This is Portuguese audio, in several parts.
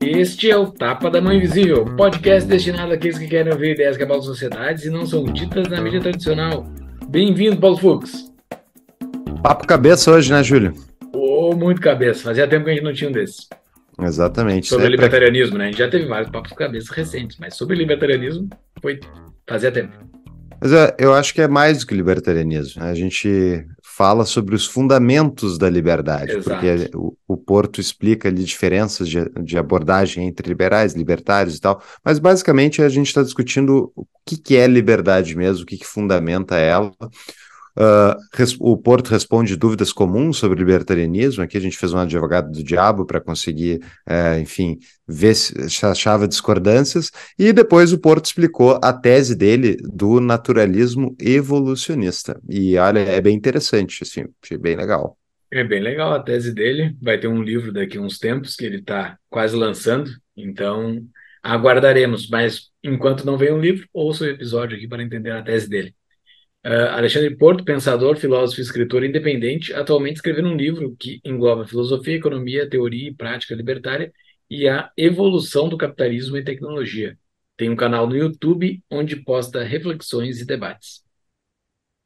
Este é o Tapa da Mão Invisível, podcast destinado àqueles que querem ouvir ideias que abalam sociedades e não são ditas na mídia tradicional. Bem-vindo, Paulo Fux. Papo cabeça hoje, né, Júlio? Muito cabeça. Fazia tempo que a gente não tinha um desses. Exatamente. Sobre libertarianismo, né? A gente já teve vários papos cabeça recentes, mas sobre libertarianismo foi... fazia tempo. Mas eu acho que é mais do que libertarianismo. A gente fala sobre os fundamentos da liberdade. Exato. Porque o Porto explica ali diferenças de abordagem entre liberais, libertários e tal, mas basicamente a gente está discutindo o que é liberdade mesmo, o que fundamenta ela. O Porto responde dúvidas comuns sobre libertarianismo. Aqui a gente fez um advogado do diabo para conseguir, enfim, ver se achava discordâncias, e depois o Porto explicou a tese dele do naturalismo evolucionista, e olha, é bem interessante, assim, achei bem legal. É bem legal a tese dele, vai ter um livro daqui a uns tempos que ele está quase lançando, então aguardaremos, mas enquanto não vem um livro, ouça o episódio aqui para entender a tese dele. Alexandre Porto, pensador, filósofo e escritor independente, atualmente escrevendo um livro que engloba filosofia, economia, teoria e prática libertária e a evolução do capitalismo e tecnologia. Tem um canal no YouTube onde posta reflexões e debates.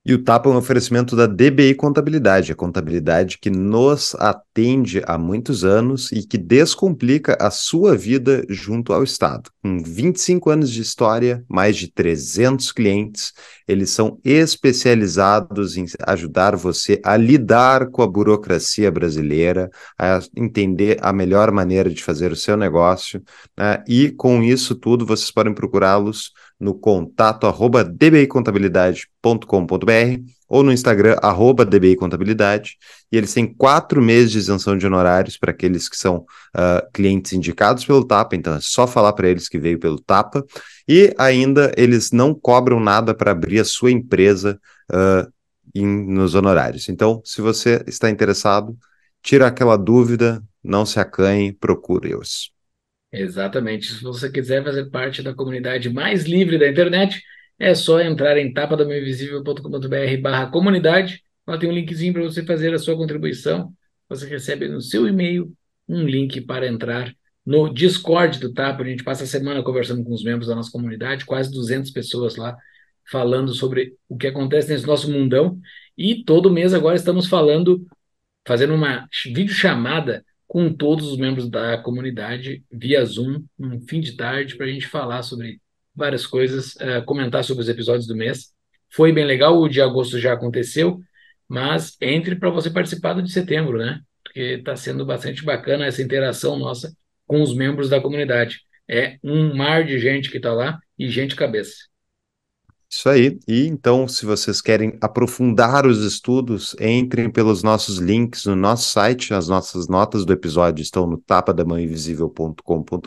E o Tapa é um oferecimento da DBI Contabilidade, a contabilidade que nos atende há muitos anos e que descomplica a sua vida junto ao Estado. Com 25 anos de história, mais de 300 clientes, eles são especializados em ajudar você a lidar com a burocracia brasileira, a entender a melhor maneira de fazer o seu negócio, né? E com isso tudo, vocês podem procurá-los no contato@dbicontabilidade.com.br ou no Instagram @dbicontabilidade, e eles têm 4 meses de isenção de honorários para aqueles que são clientes indicados pelo Tapa, então é só falar para eles que veio pelo Tapa, e ainda eles não cobram nada para abrir a sua empresa nos honorários. Então, se você está interessado, tira aquela dúvida, não se acanhe, procure-os. Exatamente. Se você quiser fazer parte da comunidade mais livre da internet, é só entrar em tapadamoinvisível.com.br/comunidade. Lá tem um linkzinho para você fazer a sua contribuição. Você recebe no seu e-mail um link para entrar no Discord do Tapa. A gente passa a semana conversando com os membros da nossa comunidade, quase 200 pessoas lá, falando sobre o que acontece nesse nosso mundão. E todo mês agora estamos fazendo uma videochamada com todos os membros da comunidade via Zoom, um fim de tarde, para a gente falar sobre várias coisas, comentar sobre os episódios do mês. Foi bem legal, o de agosto já aconteceu, mas entre para você participar do de setembro, né? Porque está sendo bastante bacana essa interação nossa com os membros da comunidade. É um mar de gente que está lá e gente cabeça. Isso aí. E então, se vocês querem aprofundar os estudos, entrem pelos nossos links no nosso site. As nossas notas do episódio estão no tapadamoinvisível.com.br.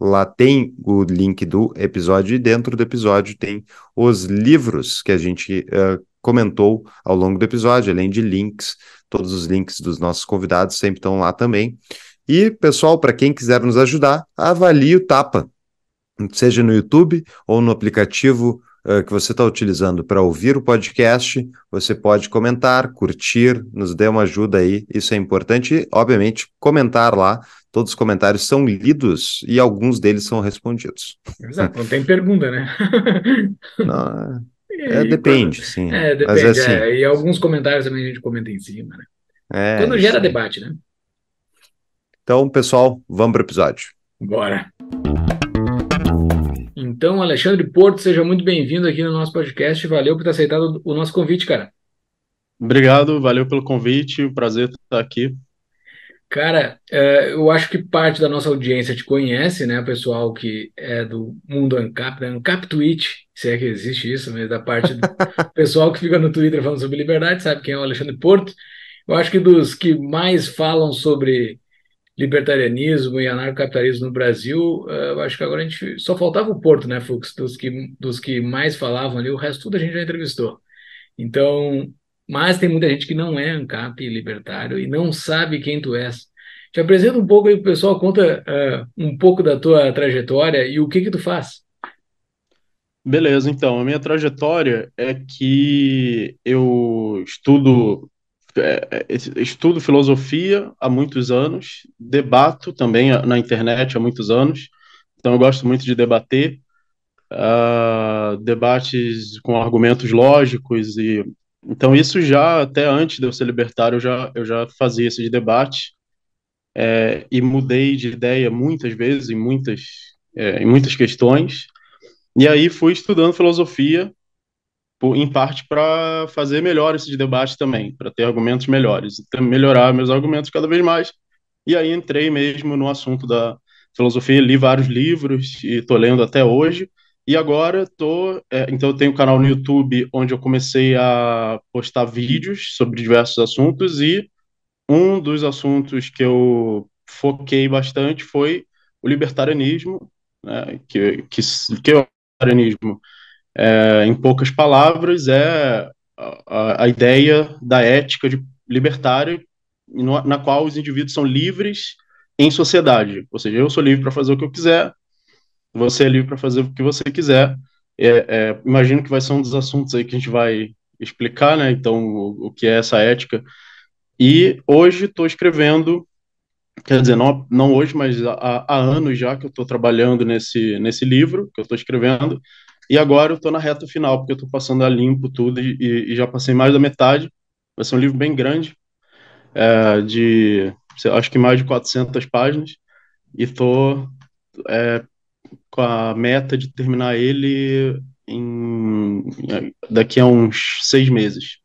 Lá tem o link do episódio e dentro do episódio tem os livros que a gente comentou ao longo do episódio, além de links. Todos os links dos nossos convidados sempre estão lá também. E, pessoal, para quem quiser nos ajudar, avalie o Tapa, seja no YouTube ou no aplicativo que você está utilizando para ouvir o podcast. Você pode comentar, curtir, nos dê uma ajuda aí, isso é importante, e, obviamente, comentar lá, todos os comentários são lidos e alguns deles são respondidos. Exato, não tem pergunta, né? Não, depende, sim. Depende, mas assim, e alguns comentários também a gente comenta em cima, né? Quando gera debate, né? Então, pessoal, vamos para o episódio. Bora! Então, Alexandre Porto, seja muito bem-vindo aqui no nosso podcast. Valeu por ter aceitado o nosso convite, cara. Obrigado, valeu pelo convite. Um prazer estar aqui. Cara, eu acho que parte da nossa audiência te conhece, né? O pessoal que é do mundo Ancap, né? Ancap Twitch, se é que existe isso, mas da parte do pessoal que fica no Twitter falando sobre liberdade, sabe quem é o Alexandre Porto. Eu acho que dos que mais falam sobre libertarianismo e anarcocapitalismo no Brasil, eu acho que agora a gente... Só faltava o Porto, né, Fux? Dos que mais falavam ali, o resto tudo a gente já entrevistou. Então, Mas tem muita gente que não é ANCAP libertário e não sabe quem tu és. Te apresenta um pouco aí pro pessoal, conta um pouco da tua trajetória e o que tu faz. Beleza, então, a minha trajetória é que eu estudo filosofia há muitos anos, debato também na internet há muitos anos, então eu gosto muito de debater, debates com argumentos lógicos, e então isso já, até antes de eu ser libertário, eu já fazia esse debate, e mudei de ideia muitas vezes, em muitas questões. E aí fui estudando filosofia, em parte para fazer melhor esse debate também, para ter argumentos melhores, e melhorar meus argumentos cada vez mais. E aí entrei mesmo no assunto da filosofia, li vários livros e estou lendo até hoje. E agora então eu tenho um canal no YouTube onde eu comecei a postar vídeos sobre diversos assuntos, e um dos assuntos que eu foquei bastante foi o libertarianismo, né, que eu em poucas palavras, é a ideia da ética libertária na qual os indivíduos são livres em sociedade. Ou seja, eu sou livre para fazer o que eu quiser, você é livre para fazer o que você quiser. Imagino que vai ser um dos assuntos aí que a gente vai explicar, né? Então, o que é essa ética. E hoje estou escrevendo, quer dizer, não hoje, mas há anos já que eu estou trabalhando nesse livro que eu estou escrevendo. E agora eu estou na reta final, porque eu estou passando a limpo tudo e já passei mais da metade. Vai ser um livro bem grande, acho que mais de 400 páginas. E estou com a meta de terminar ele daqui a uns 6 meses.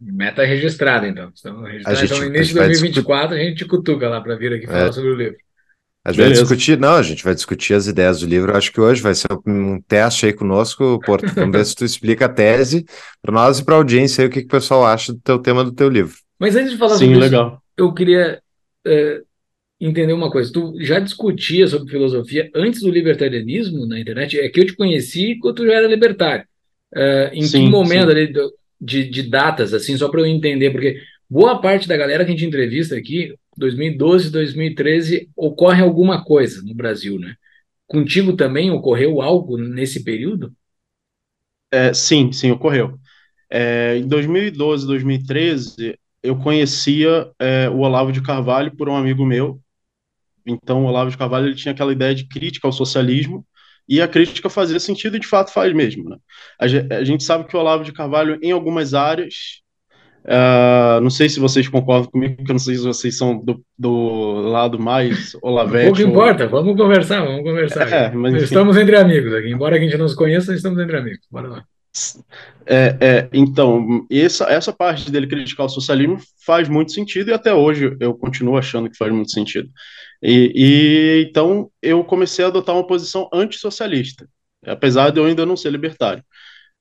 Meta registrada, então. Então, no início de 2024, a gente cutuca lá para vir aqui falar sobre o livro. A gente vai discutir, as ideias do livro. Acho que hoje vai ser um teste aí conosco, Porto. Vamos ver se tu explica a tese para nós e para a audiência aí, o que o pessoal acha do teu tema, do teu livro. Mas antes de falar sobre isso, eu queria entender uma coisa. Tu já discutia sobre filosofia antes do libertarianismo na internet? É que eu te conheci quando tu já era libertário. Em que momento ali de datas, assim, só para eu entender, porque boa parte da galera que a gente entrevista aqui, 2012, 2013, ocorre alguma coisa no Brasil, né? Contigo também ocorreu algo nesse período? Sim, ocorreu. Em 2012, 2013, eu conhecia o Olavo de Carvalho por um amigo meu. Então, o Olavo de Carvalho, ele tinha aquela ideia de crítica ao socialismo, e a crítica fazia sentido, e de fato faz mesmo, né? A gente sabe que o Olavo de Carvalho, em algumas áreas, não sei se vocês concordam comigo, porque eu não sei se vocês são do lado mais olavete. Pouco importa, vamos conversar. Mas estamos entre amigos aqui, embora a gente não se conheça, estamos entre amigos. Bora lá. Então, essa parte dele criticar o socialismo faz muito sentido, e até hoje eu continuo achando que faz muito sentido. Então, eu comecei a adotar uma posição antissocialista, apesar de eu ainda não ser libertário.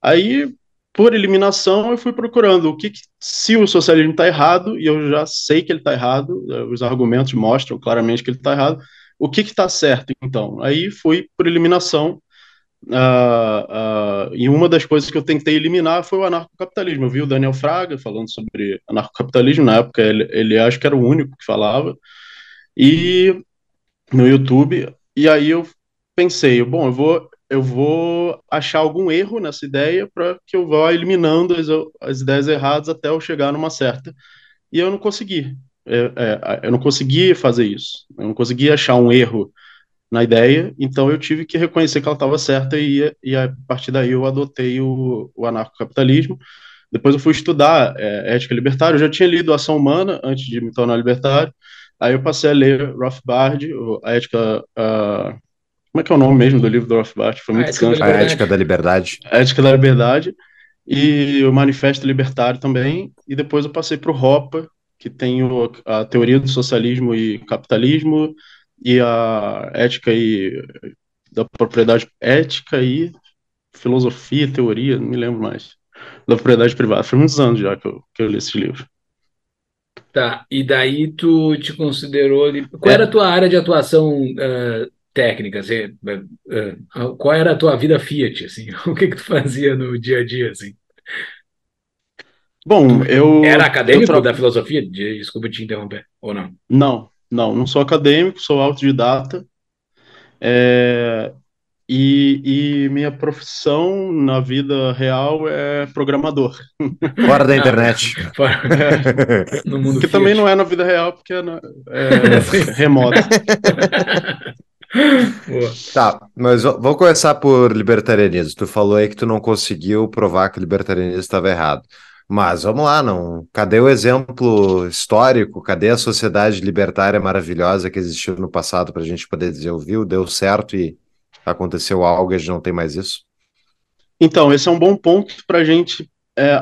Aí, por eliminação, eu fui procurando se o socialismo está errado, e eu já sei que ele está errado, os argumentos mostram claramente que ele está errado, o que está certo, então? Aí fui por eliminação, e uma das coisas que eu tentei eliminar foi o anarcocapitalismo. Eu vi o Daniel Fraga falando sobre anarcocapitalismo, na época ele acho que era o único que falava, e no YouTube, e aí eu pensei, bom, eu vou achar algum erro nessa ideia para que eu vá eliminando as ideias erradas até eu chegar numa certa. E eu não consegui. Eu não consegui fazer isso. Eu não consegui achar um erro na ideia, então eu tive que reconhecer que ela estava certa, e a partir daí eu adotei o anarcocapitalismo. Depois eu fui estudar ética libertária. Eu já tinha lido Ação Humana antes de me tornar libertário. Aí eu passei a ler Rothbard, a ética... Como é que é o nome mesmo do livro do Rothbard? Foi muito canso. A Ética da Liberdade. A Ética da Liberdade. E o Manifesto Libertário também. E depois eu passei para o Hoppe, que tem a Teoria do Socialismo e Capitalismo, e a Ética da Propriedade... Ética e Filosofia, Teoria, não me lembro mais. Da Propriedade Privada. Foi muitos anos já que eu li esse livro. Tá, e daí tu te considerou... Qual era a tua área de atuação... técnicas, qual era a tua vida Fiat, assim, o que tu fazia no dia a dia, assim? Bom, eu... Era acadêmico da filosofia? Desculpa te interromper, ou não? Não sou acadêmico, sou autodidata. E minha profissão na vida real é programador. Fora da internet. No mundo que também não é na vida real, porque é remoto. Tá, mas vou começar por libertarianismo. Tu falou aí que tu não conseguiu provar que o libertarianismo estava errado. Mas vamos lá, não. Cadê o exemplo histórico? Cadê a sociedade libertária maravilhosa que existiu no passado para a gente poder dizer, viu, deu certo e aconteceu algo e a gente não tem mais isso? Então, esse é um bom ponto para a gente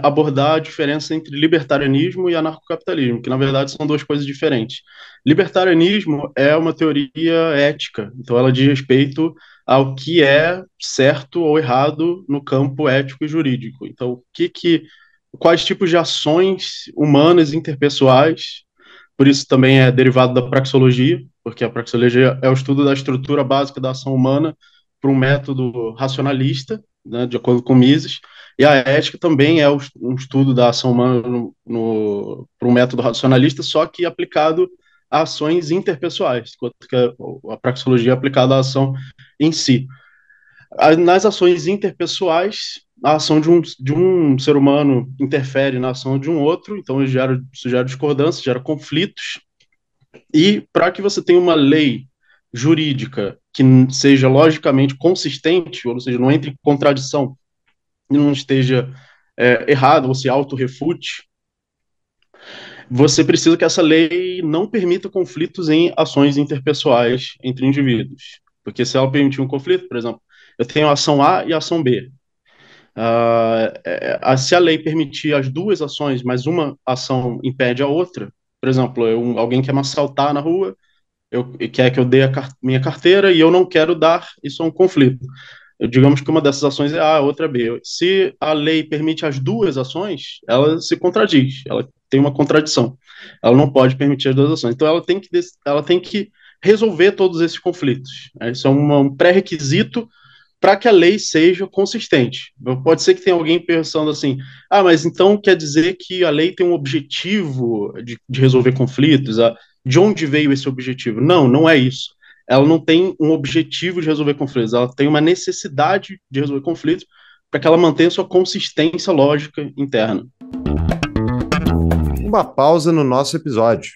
abordar a diferença entre libertarianismo e anarcocapitalismo, que na verdade são duas coisas diferentes. Libertarianismo é uma teoria ética, então ela diz respeito ao que é certo ou errado no campo ético e jurídico. Então, quais tipos de ações humanas e interpessoais, por isso também é derivado da praxeologia, porque a praxeologia é o estudo da estrutura básica da ação humana para um método racionalista, né, de acordo com Mises, e a ética também é um estudo da ação humana para um método racionalista, só que aplicado a ações interpessoais, enquanto que a praxeologia é aplicada à ação em si. Nas ações interpessoais, a ação de um ser humano interfere na ação de um outro, então isso gera discordância, gera conflitos, e para que você tenha uma lei jurídica que seja logicamente consistente, ou seja, não entre em contradição, não esteja errado, ou se autorrefute, você precisa que essa lei não permita conflitos em ações interpessoais entre indivíduos, porque se ela permitir um conflito, por exemplo, eu tenho a ação A e a ação B, se a lei permitir as duas ações, mas uma ação impede a outra, por exemplo, alguém quer me assaltar na rua, quer que eu dê minha carteira e eu não quero dar, isso é um conflito. Digamos que uma dessas ações é A, a outra é B. Se a lei permite as duas ações, ela se contradiz, ela tem uma contradição, ela não pode permitir as duas ações. Então ela tem que resolver todos esses conflitos. Isso é um pré-requisito para que a lei seja consistente. Pode ser que tenha alguém pensando assim, mas então quer dizer que a lei tem um objetivo de resolver conflitos? De onde veio esse objetivo? Não é isso. Ela não tem um objetivo de resolver conflitos, ela tem uma necessidade de resolver conflitos para que ela mantenha sua consistência lógica interna. Uma pausa no nosso episódio.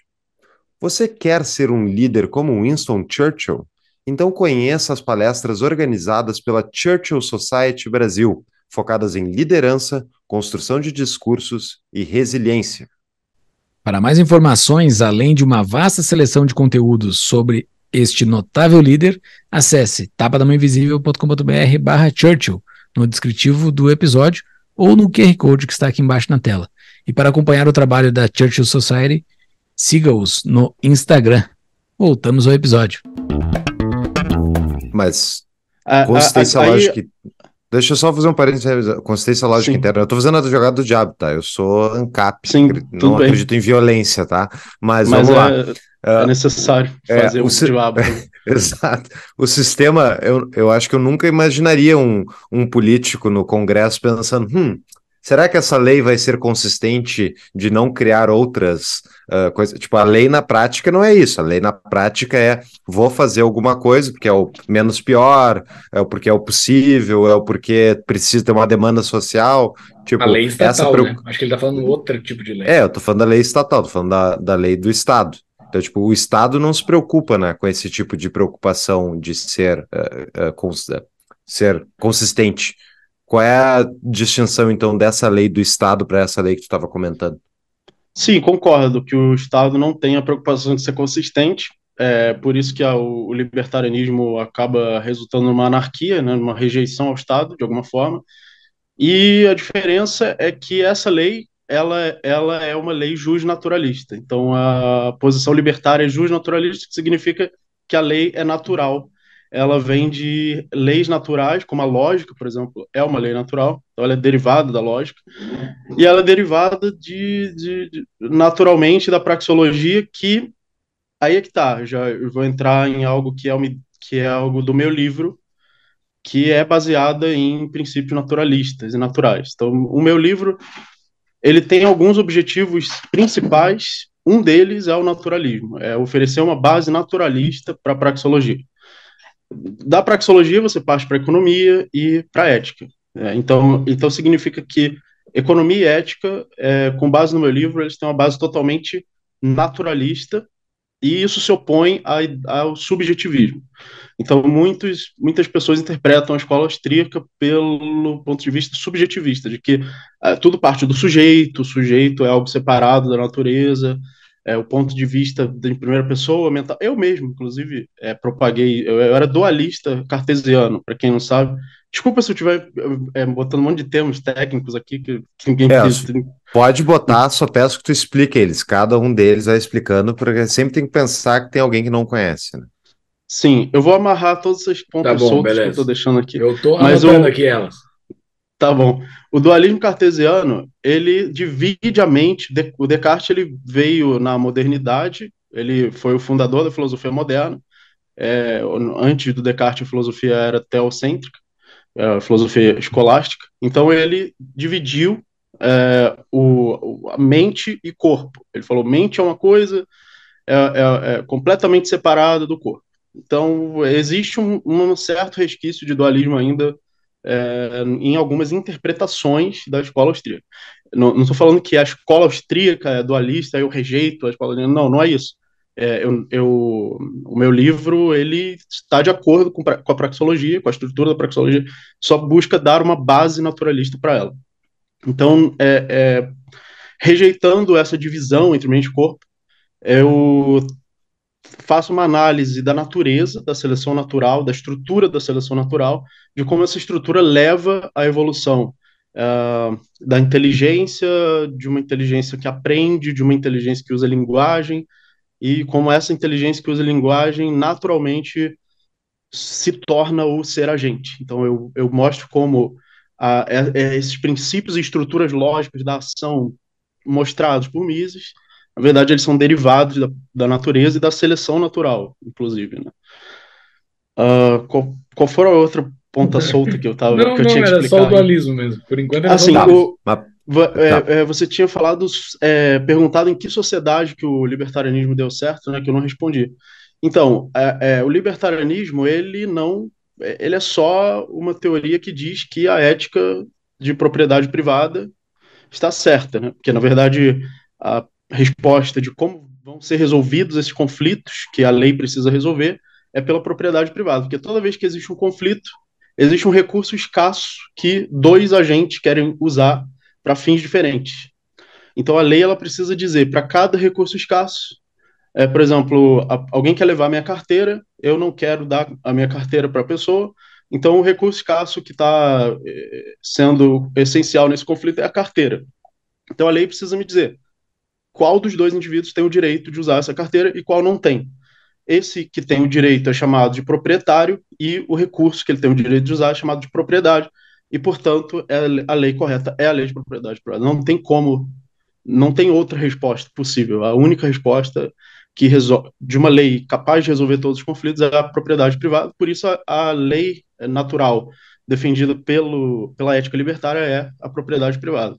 Você quer ser um líder como Winston Churchill? Então conheça as palestras organizadas pela Churchill Society Brasil, focadas em liderança, construção de discursos e resiliência. Para mais informações, além de uma vasta seleção de conteúdos sobre este notável líder, acesse tapadamãoinvisível.com.br/Churchill no descritivo do episódio ou no QR Code que está aqui embaixo na tela. E para acompanhar o trabalho da Churchill Society, siga-os no Instagram. Voltamos ao episódio. Mas consistência lógica... Deixa eu só fazer um parênteses. Consistência lógica interna. Eu tô fazendo a jogada do diabo, tá? Eu sou ANCAP. Sim, não acredito em violência, tá? Mas vamos lá. É necessário fazer o diabo. Exato. O sistema... Eu acho que eu nunca imaginaria um político no Congresso pensando... será que essa lei vai ser consistente de não criar outras coisas? Tipo, a lei na prática não é isso. A lei na prática é, vou fazer alguma coisa, porque é o menos pior, é o porque é o possível, é o porque precisa ter uma demanda social. Tipo, a lei estatal, né? Acho que ele tá falando outro tipo de lei. Eu tô falando da lei estatal, tô falando da lei do Estado. Então, tipo, o Estado não se preocupa, né, com esse tipo de preocupação de ser consistente. Qual é a distinção, então, dessa lei do Estado para essa lei que tu estava comentando? Sim, concordo que o Estado não tem a preocupação de ser consistente, por isso que o libertarianismo acaba resultando numa anarquia, né, numa rejeição ao Estado, de alguma forma, e a diferença é que essa lei ela é uma lei jusnaturalista. Então, a posição libertária é jusnaturalista, que significa que a lei é natural. Ela vem de leis naturais, como a lógica, por exemplo, é uma lei natural, então ela é derivada da lógica, e ela é derivada naturalmente da praxeologia, que aí é que tá, já eu vou entrar em algo que é algo do meu livro, que é baseada em princípios naturalistas e naturais. Então, o meu livro ele tem alguns objetivos principais. Um deles é o naturalismo, é oferecer uma base naturalista para a praxeologia. Da praxeologia você parte para a economia e para a ética. Então significa que economia e ética, com base no meu livro, eles têm uma base totalmente naturalista, e isso se opõe ao subjetivismo. Então, muitas pessoas interpretam a escola austríaca pelo ponto de vista subjetivista, de que tudo parte do sujeito, o sujeito é algo separado da natureza, o ponto de vista de primeira pessoa, mental. Eu mesmo, inclusive, propaguei, eu era dualista cartesiano, para quem não sabe. Desculpa se eu estiver botando um monte de termos técnicos aqui que ninguém precisa. Pode botar, só peço que tu explique eles. Cada um deles vai explicando, porque sempre tem que pensar que tem alguém que não conhece, né? Sim, eu vou amarrar todos esses pontos soltos que eu estou deixando aqui. Eu estou anotando aqui elas. Tá bom. O dualismo cartesiano, ele divide a mente. O Descartes, ele veio na modernidade, ele foi o fundador da filosofia moderna. Antes do Descartes, a filosofia era teocêntrica, a filosofia escolástica. Então ele dividiu a mente e corpo. Ele falou, mente é uma coisa completamente separada do corpo. Então existe um certo resquício de dualismo ainda em algumas interpretações da escola austríaca. Não estou falando que a escola austríaca é dualista, eu rejeito a escola. Não é isso. O meu livro, ele está de acordo com a praxeologia, com a estrutura da praxeologia, só busca dar uma base naturalista para ela. Então, rejeitando essa divisão entre mente e corpo, eu faço uma análise da natureza, da seleção natural, da estrutura da seleção natural, de como essa estrutura leva à evolução da inteligência, de uma inteligência que aprende, de uma inteligência que usa linguagem, e como essa inteligência que usa linguagem naturalmente se torna o ser agente. Então eu mostro como esses princípios e estruturas lógicas da ação mostrados por Mises, na verdade eles são derivados da natureza e da seleção natural, inclusive, né? Qual foi a outra ponta solta que eu tava? Não, era só o dualismo mesmo, por enquanto era assim, você tinha falado, perguntado em que sociedade que o libertarianismo deu certo, né, que eu não respondi. Então, o libertarianismo, ele é só uma teoria que diz que a ética de propriedade privada está certa, né? Porque, na verdade, a resposta de como vão ser resolvidos esses conflitos que a lei precisa resolver é pela propriedade privada, porque toda vez que existe um conflito, existe um recurso escasso que dois agentes querem usar para fins diferentes. Então a lei, ela precisa dizer, para cada recurso escasso, por exemplo, alguém quer levar a minha carteira, eu não quero dar a minha carteira para a pessoa, então o recurso escasso que está sendo essencial nesse conflito é a carteira. Então a lei precisa me dizer qual dos dois indivíduos tem o direito de usar essa carteira e qual não tem. Esse que tem o direito é chamado de proprietário, e o recurso que ele tem o direito de usar é chamado de propriedade. E, portanto, a lei correta é a lei de propriedade privada. Não tem outra resposta possível. A única resposta que resolve, de uma lei capaz de resolver todos os conflitos, é a propriedade privada. Por isso, a lei natural defendida pela ética libertária é a propriedade privada.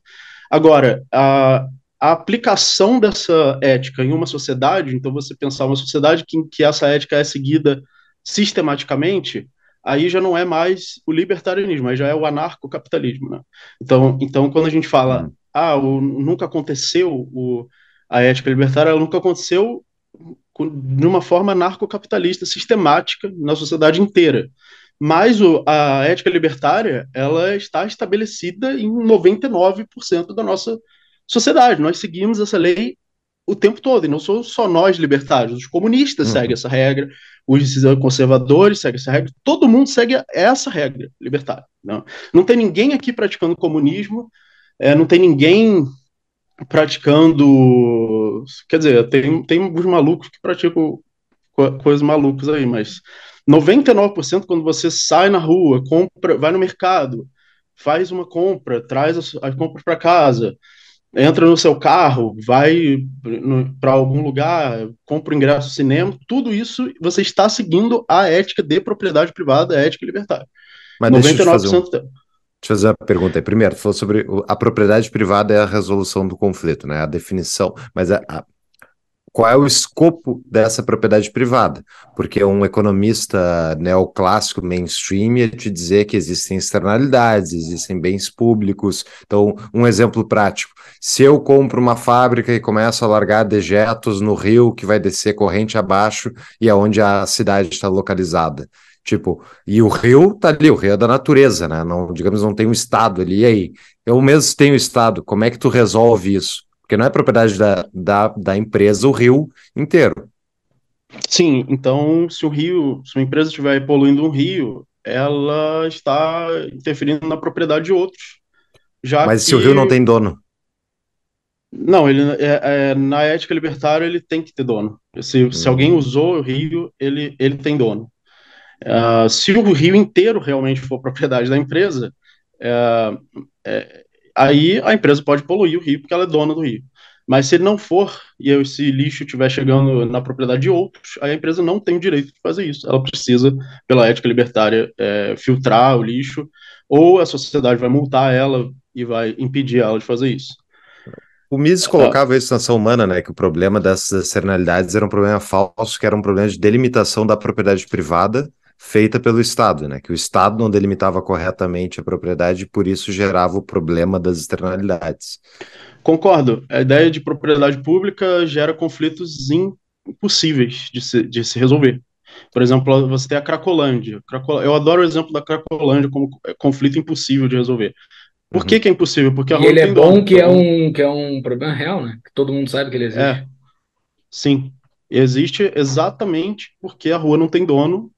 Agora, a aplicação dessa ética em uma sociedade, então você pensar uma sociedade em que essa ética é seguida sistematicamente, aí já não é mais o libertarianismo, aí já é o anarcocapitalismo, né? Então, quando a gente fala, nunca aconteceu a ética libertária, ela nunca aconteceu de uma forma anarcocapitalista, sistemática, na sociedade inteira. Mas a ética libertária, ela está estabelecida em 99% da nossa sociedade. Nós seguimos essa lei o tempo todo, e não somos só nós libertários, os comunistas seguem essa regra, os conservadores seguem essa regra, todo mundo segue essa regra libertária. Não tem ninguém aqui praticando comunismo, não tem ninguém praticando, quer dizer, tem alguns malucos que praticam coisas malucas aí, mas 99%, quando você sai na rua, compra, vai no mercado, faz uma compra, traz as compras para casa, entra no seu carro, vai para algum lugar, compra o ingresso do cinema, tudo isso você está seguindo a ética de propriedade privada, a ética libertária. Mas 99%. Deixa eu fazer uma pergunta aí. Primeiro, tu falou sobre a propriedade privada é a resolução do conflito, né? A definição, mas qual é o escopo dessa propriedade privada? Porque um economista neoclássico mainstream ia te dizer que existem externalidades, existem bens públicos. Então, um exemplo prático. Se eu compro uma fábrica e começo a largar dejetos no rio que vai descer corrente abaixo e é onde a cidade está localizada. Tipo, e o rio tá ali, o rio é da natureza, né? Não, digamos, não tem um estado ali. E aí? Eu mesmo tenho estado, como é que tu resolve isso? Porque não é propriedade da empresa o rio inteiro. Sim, então se uma empresa estiver poluindo um rio, ela está interferindo na propriedade de outros. Mas se o rio não tem dono? Não, ele, na ética libertária ele tem que ter dono. Se alguém usou o rio, ele tem dono. Se o rio inteiro realmente for propriedade da empresa, aí a empresa pode poluir o rio porque ela é dona do rio. Mas se ele não for, e esse lixo estiver chegando na propriedade de outros, aí a empresa não tem o direito de fazer isso. Ela precisa, pela ética libertária, filtrar o lixo, ou a sociedade vai multar ela e vai impedir ela de fazer isso. O Mises colocava isso na ação humana, né, que o problema dessas externalidades era um problema falso, que era um problema de delimitação da propriedade privada feita pelo Estado, né? Que o Estado não delimitava corretamente a propriedade e por isso gerava o problema das externalidades. Concordo. A ideia de propriedade pública gera conflitos impossíveis de se resolver. Por exemplo, você tem a Cracolândia. Eu adoro o exemplo da Cracolândia como conflito impossível de resolver. Por que é impossível? Porque e ele é bom que é um problema real, né? Que todo mundo sabe que ele existe. Sim. Existe exatamente porque a rua não tem dono.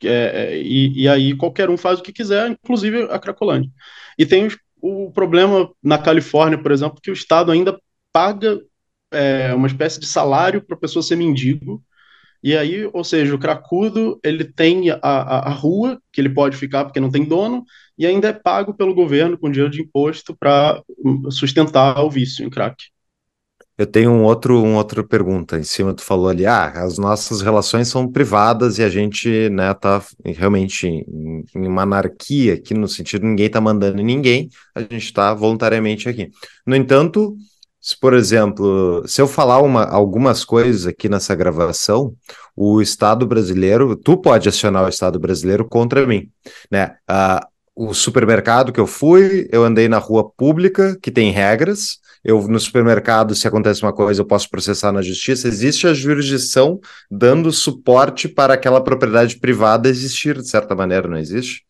E aí qualquer um faz o que quiser, inclusive a Cracolândia. E tem o problema na Califórnia, por exemplo, que o Estado ainda paga uma espécie de salário para a pessoa ser mendigo, e aí, ou seja, o cracudo ele tem a rua que ele pode ficar porque não tem dono, e ainda é pago pelo governo com dinheiro de imposto para sustentar o vício em crack. Eu tenho uma outra pergunta em cima, tu falou ali, as nossas relações são privadas e a gente, né, tá realmente em uma anarquia aqui, no sentido ninguém tá mandando em ninguém, a gente tá voluntariamente aqui. No entanto, se, por exemplo, se eu falar algumas coisas aqui nessa gravação, o Estado brasileiro, tu pode acionar o Estado brasileiro contra mim, né? O supermercado que eu fui, eu andei na rua pública, que tem regras. No supermercado, se acontece uma coisa, eu posso processar na justiça. Existe a jurisdição dando suporte para aquela propriedade privada existir, de certa maneira, não existe?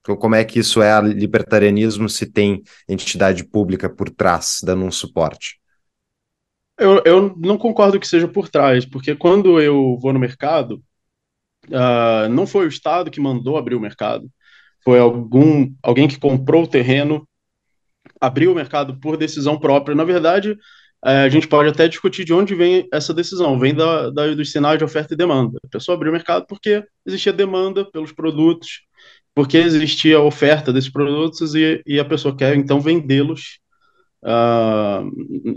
Então, como é que isso é libertarianismo se tem entidade pública por trás, dando um suporte? Eu não concordo que seja por trás, porque quando eu vou no mercado, não foi o Estado que mandou abrir o mercado. Foi alguém que comprou o terreno, abriu o mercado por decisão própria. Na verdade, a gente pode até discutir de onde vem essa decisão. Vem dos sinais de oferta e demanda. A pessoa abriu o mercado porque existia demanda pelos produtos, porque existia oferta desses produtos e a pessoa quer, então, vendê-los.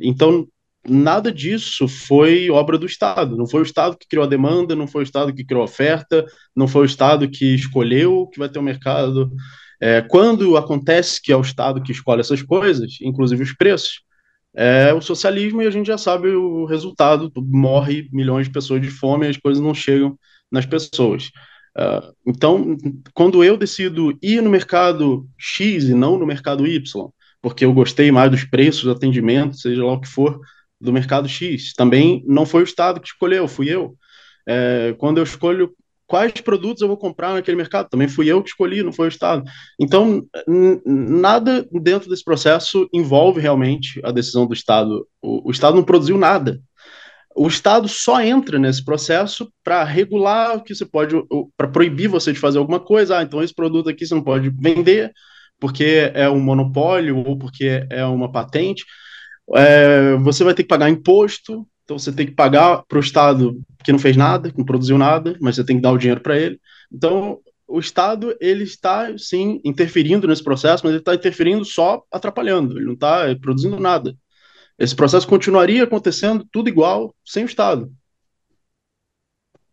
Então, nada disso foi obra do Estado. Não foi o Estado que criou a demanda, não foi o Estado que criou a oferta, não foi o Estado que escolheu que vai ter um mercado. Quando acontece que é o Estado que escolhe essas coisas, inclusive os preços, é o socialismo e a gente já sabe o resultado. Morre milhões de pessoas de fome e as coisas não chegam nas pessoas. Então, quando eu decido ir no mercado X e não no mercado Y, porque eu gostei mais dos preços, do atendimento, seja lá o que for, do mercado X. Também não foi o Estado que escolheu, fui eu. Quando eu escolho quais produtos eu vou comprar naquele mercado, também fui eu que escolhi, não foi o Estado. Então, nada dentro desse processo envolve realmente a decisão do Estado. O Estado não produziu nada. O Estado só entra nesse processo para regular o que você pode, para proibir você de fazer alguma coisa. Então esse produto aqui você não pode vender porque é um monopólio ou porque é uma patente. Você vai ter que pagar imposto, então você tem que pagar para o Estado que não fez nada, que não produziu nada, mas você tem que dar o dinheiro para ele. Então, o Estado, ele está, sim, interferindo nesse processo, mas ele está interferindo só atrapalhando, ele não está produzindo nada. Esse processo continuaria acontecendo tudo igual, sem o Estado.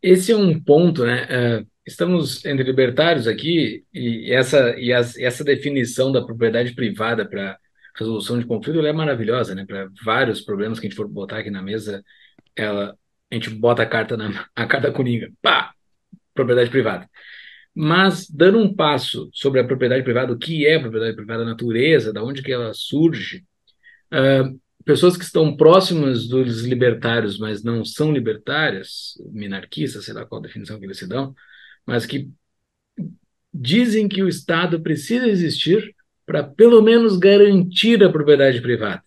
Esse é um ponto, né? Estamos entre libertários aqui, e essa definição da propriedade privada para resolução de conflito ela é maravilhosa, né? Para vários problemas que a gente for botar aqui na mesa, a gente bota a carta coringa, pá, propriedade privada. Mas, dando um passo sobre a propriedade privada, o que é a propriedade privada, a natureza, da onde que ela surge, pessoas que estão próximas dos libertários, mas não são libertárias, minarquistas, sei lá qual definição que eles se dão, mas que dizem que o Estado precisa existir para, pelo menos, garantir a propriedade privada.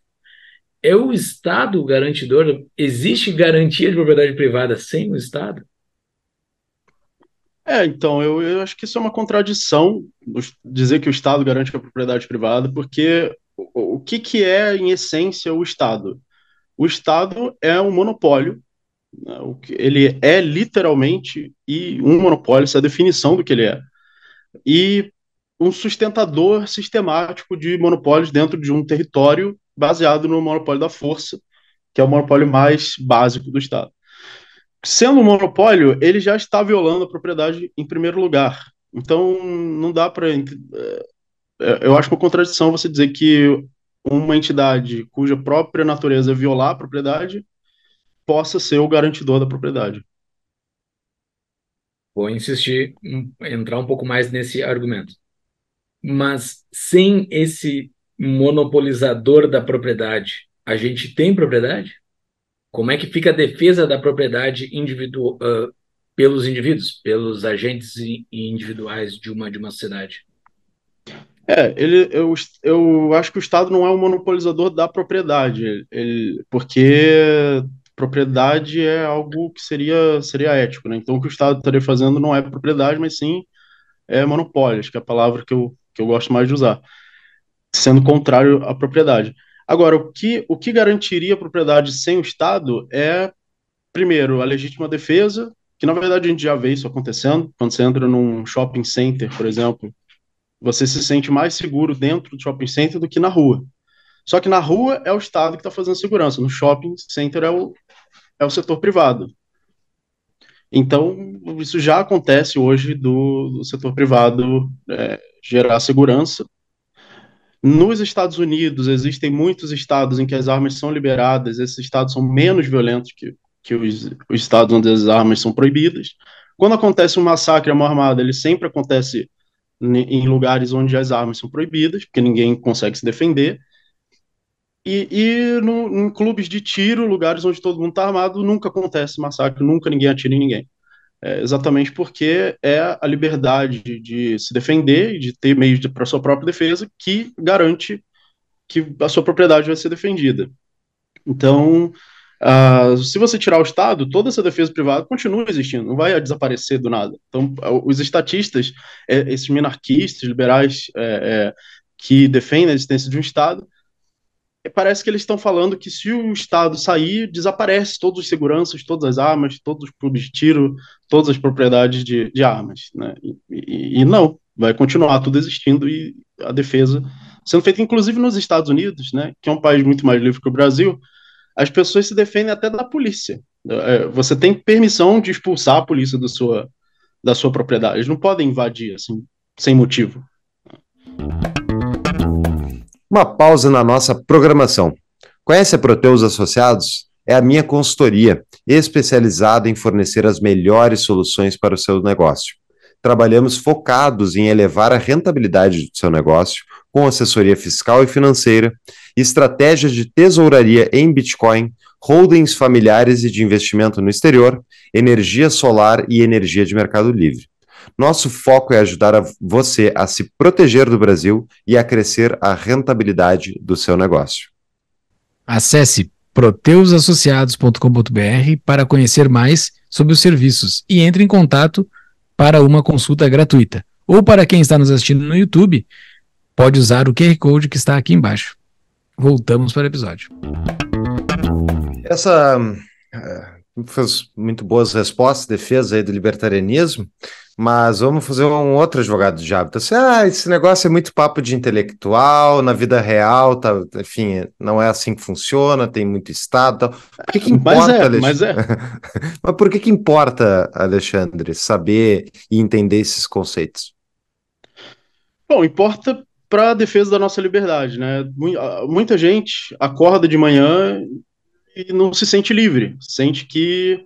É o Estado o garantidor? Existe garantia de propriedade privada sem o Estado? Então, eu acho que isso é uma contradição, dizer que o Estado garante a propriedade privada, porque o que é, em essência, o Estado? O Estado é um monopólio. Ele é literalmente um monopólio, essa é a definição do que ele é, e um sustentador sistemático de monopólios dentro de um território baseado no monopólio da força, que é o monopólio mais básico do Estado. Sendo um monopólio, ele já está violando a propriedade em primeiro lugar. Então, não dá para... Eu acho uma contradição você dizer que uma entidade cuja própria natureza é violar a propriedade possa ser o garantidor da propriedade. Vou insistir em entrar um pouco mais nesse argumento. Mas sem esse monopolizador da propriedade, a gente tem propriedade? Como é que fica a defesa da propriedade pelos indivíduos, pelos agentes individuais de uma sociedade? Eu acho que o Estado não é um monopolizador da propriedade, porque... propriedade é algo que seria ético, né? Então, o que o Estado estaria fazendo não é propriedade, mas sim é monopólios, que é a palavra que eu gosto mais de usar, sendo contrário à propriedade. Agora, o que garantiria a propriedade sem o Estado é, primeiro, a legítima defesa, que na verdade a gente já vê isso acontecendo. Quando você entra num shopping center, por exemplo, você se sente mais seguro dentro do shopping center do que na rua. Só que na rua é o Estado que está fazendo segurança, no shopping center é o setor privado. Então, isso já acontece hoje do setor privado gerar segurança. Nos Estados Unidos, existem muitos estados em que as armas são liberadas, esses estados são menos violentos que os estados onde as armas são proibidas. Quando acontece um massacre à mão armada, ele sempre acontece em lugares onde as armas são proibidas, porque ninguém consegue se defender. Em clubes de tiro, lugares onde todo mundo está armado, nunca acontece massacre, nunca ninguém atira em ninguém. Exatamente porque é a liberdade de se defender e de ter meios para sua própria defesa que garante que a sua propriedade vai ser defendida. Então, se você tirar o Estado, toda essa defesa privada continua existindo, não vai desaparecer do nada. Então, os estatistas, esses minarquistas, liberais, que defendem a existência de um Estado, parece que eles estão falando que se o Estado sair, desaparece todos os seguranças, todas as armas, todos os clubes de tiro, todas as propriedades de armas, né? E não, vai continuar tudo existindo e a defesa sendo feita, inclusive nos Estados Unidos, né, que é um país muito mais livre que o Brasil, as pessoas se defendem até da polícia. Você tem permissão de expulsar a polícia da sua propriedade, eles não podem invadir assim, sem motivo. Uma pausa na nossa programação. Conhece a Proteus Associados? É a minha consultoria, especializada em fornecer as melhores soluções para o seu negócio. Trabalhamos focados em elevar a rentabilidade do seu negócio, com assessoria fiscal e financeira, estratégias de tesouraria em Bitcoin, holdings familiares e de investimento no exterior, energia solar e energia de mercado livre. Nosso foco é ajudar você a se proteger do Brasil e a crescer a rentabilidade do seu negócio. Acesse proteusassociados.com.br para conhecer mais sobre os serviços e entre em contato para uma consulta gratuita. Ou para quem está nos assistindo no YouTube, pode usar o QR Code que está aqui embaixo. Voltamos para o episódio. Fez muito boas respostas, defesa aí do libertarianismo. Mas vamos fazer um outro advogado de diabo. Então, assim, esse negócio é muito papo de intelectual, na vida real, tá, enfim, não é assim que funciona, tem muito Estado. Tá. Por que importa, Alexandre? Mas por que importa, Alexandre, saber e entender esses conceitos? Bom, importa para a defesa da nossa liberdade, né? Muita gente acorda de manhã e não se sente livre, sente que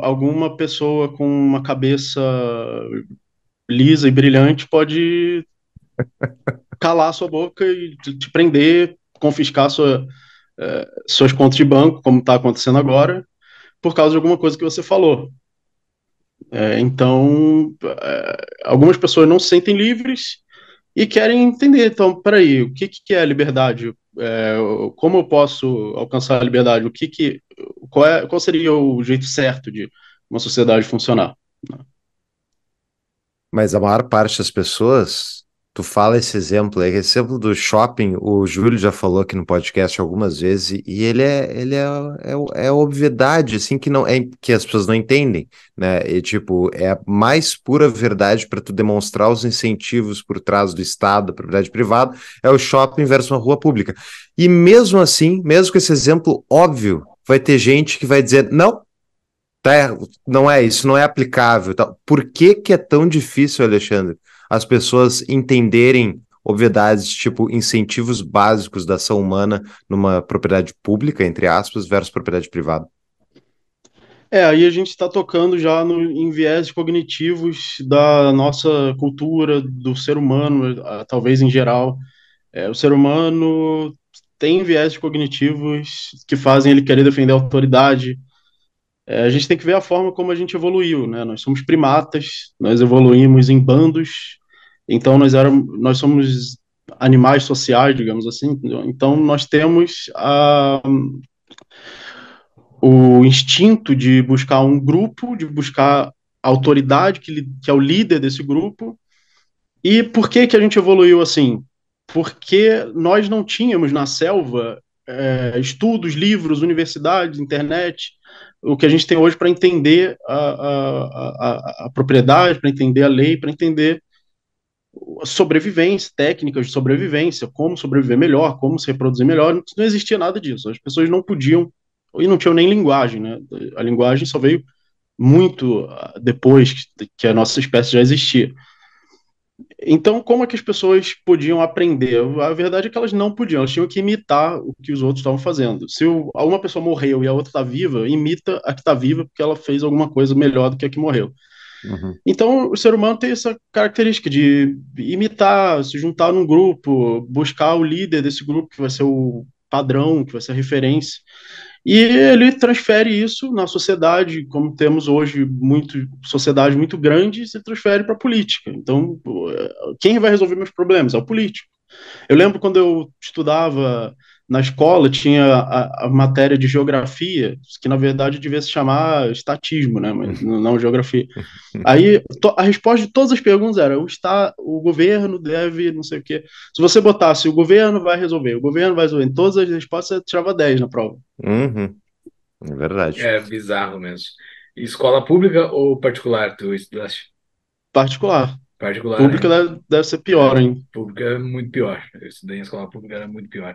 alguma pessoa com uma cabeça lisa e brilhante pode calar sua boca e te prender, confiscar suas contas de banco, como está acontecendo agora, por causa de alguma coisa que você falou. Então, algumas pessoas não se sentem livres e querem entender, então, peraí, o que é a liberdade? Como eu posso alcançar a liberdade? Qual seria o jeito certo de uma sociedade funcionar? Mas a maior parte das pessoas, tu fala esse exemplo aí, esse exemplo do shopping, o Júlio já falou aqui no podcast algumas vezes, e ele é obviedade, assim, que as pessoas não entendem, né? E, tipo, é a mais pura verdade para tu demonstrar os incentivos por trás do Estado, da propriedade privada, é o shopping versus uma rua pública. E mesmo assim, mesmo com esse exemplo óbvio, vai ter gente que vai dizer, não, tá, não é isso, não é aplicável. Tá. Por que é tão difícil, Alexandre, as pessoas entenderem obviedades tipo incentivos básicos da ação humana numa propriedade pública, entre aspas, versus propriedade privada? Aí a gente está tocando já em viés cognitivos da nossa cultura, do ser humano, talvez em geral. O ser humano tem viés cognitivos que fazem ele querer defender a autoridade. A gente tem que ver a forma como a gente evoluiu, né? Nós somos primatas, nós evoluímos em bandos. Então, nós somos animais sociais, digamos assim. Então, nós temos o instinto de buscar um grupo, de buscar a autoridade, que é o líder desse grupo. E por que a gente evoluiu assim? Porque nós não tínhamos na selva estudos, livros, universidades, internet, o que a gente tem hoje para entender a propriedade, para entender a lei, para entender sobrevivência, técnicas de sobrevivência, como sobreviver melhor, como se reproduzir melhor. Não existia nada disso. As pessoas não podiam, e não tinham nem linguagem, né? A linguagem só veio muito depois que a nossa espécie já existia. Então, como é que as pessoas podiam aprender? A verdade é que elas não podiam, elas tinham que imitar o que os outros estavam fazendo. Se uma pessoa morreu e a outra está viva, imita a que está viva, porque ela fez alguma coisa melhor do que a que morreu. Uhum. Então, o ser humano tem essa característica de imitar, se juntar num grupo, buscar o líder desse grupo, que vai ser o padrão, que vai ser a referência. E ele transfere isso na sociedade, como temos hoje sociedade muito grande, se transfere para a política. Então, quem vai resolver meus problemas? É o político. Eu lembro quando eu estudava na escola, tinha a matéria de geografia, que na verdade devia se chamar estatismo, né? Mas não geografia. Aí a resposta de todas as perguntas era o governo deve não sei o quê. Se você botasse o governo vai resolver, em todas as respostas você tirava 10 na prova. Uhum. É verdade. É bizarro mesmo. Escola pública ou particular tu estudaste? Particular. Pública deve ser pior, hein? Pública é muito pior. Eu estudei em escola pública, era muito pior.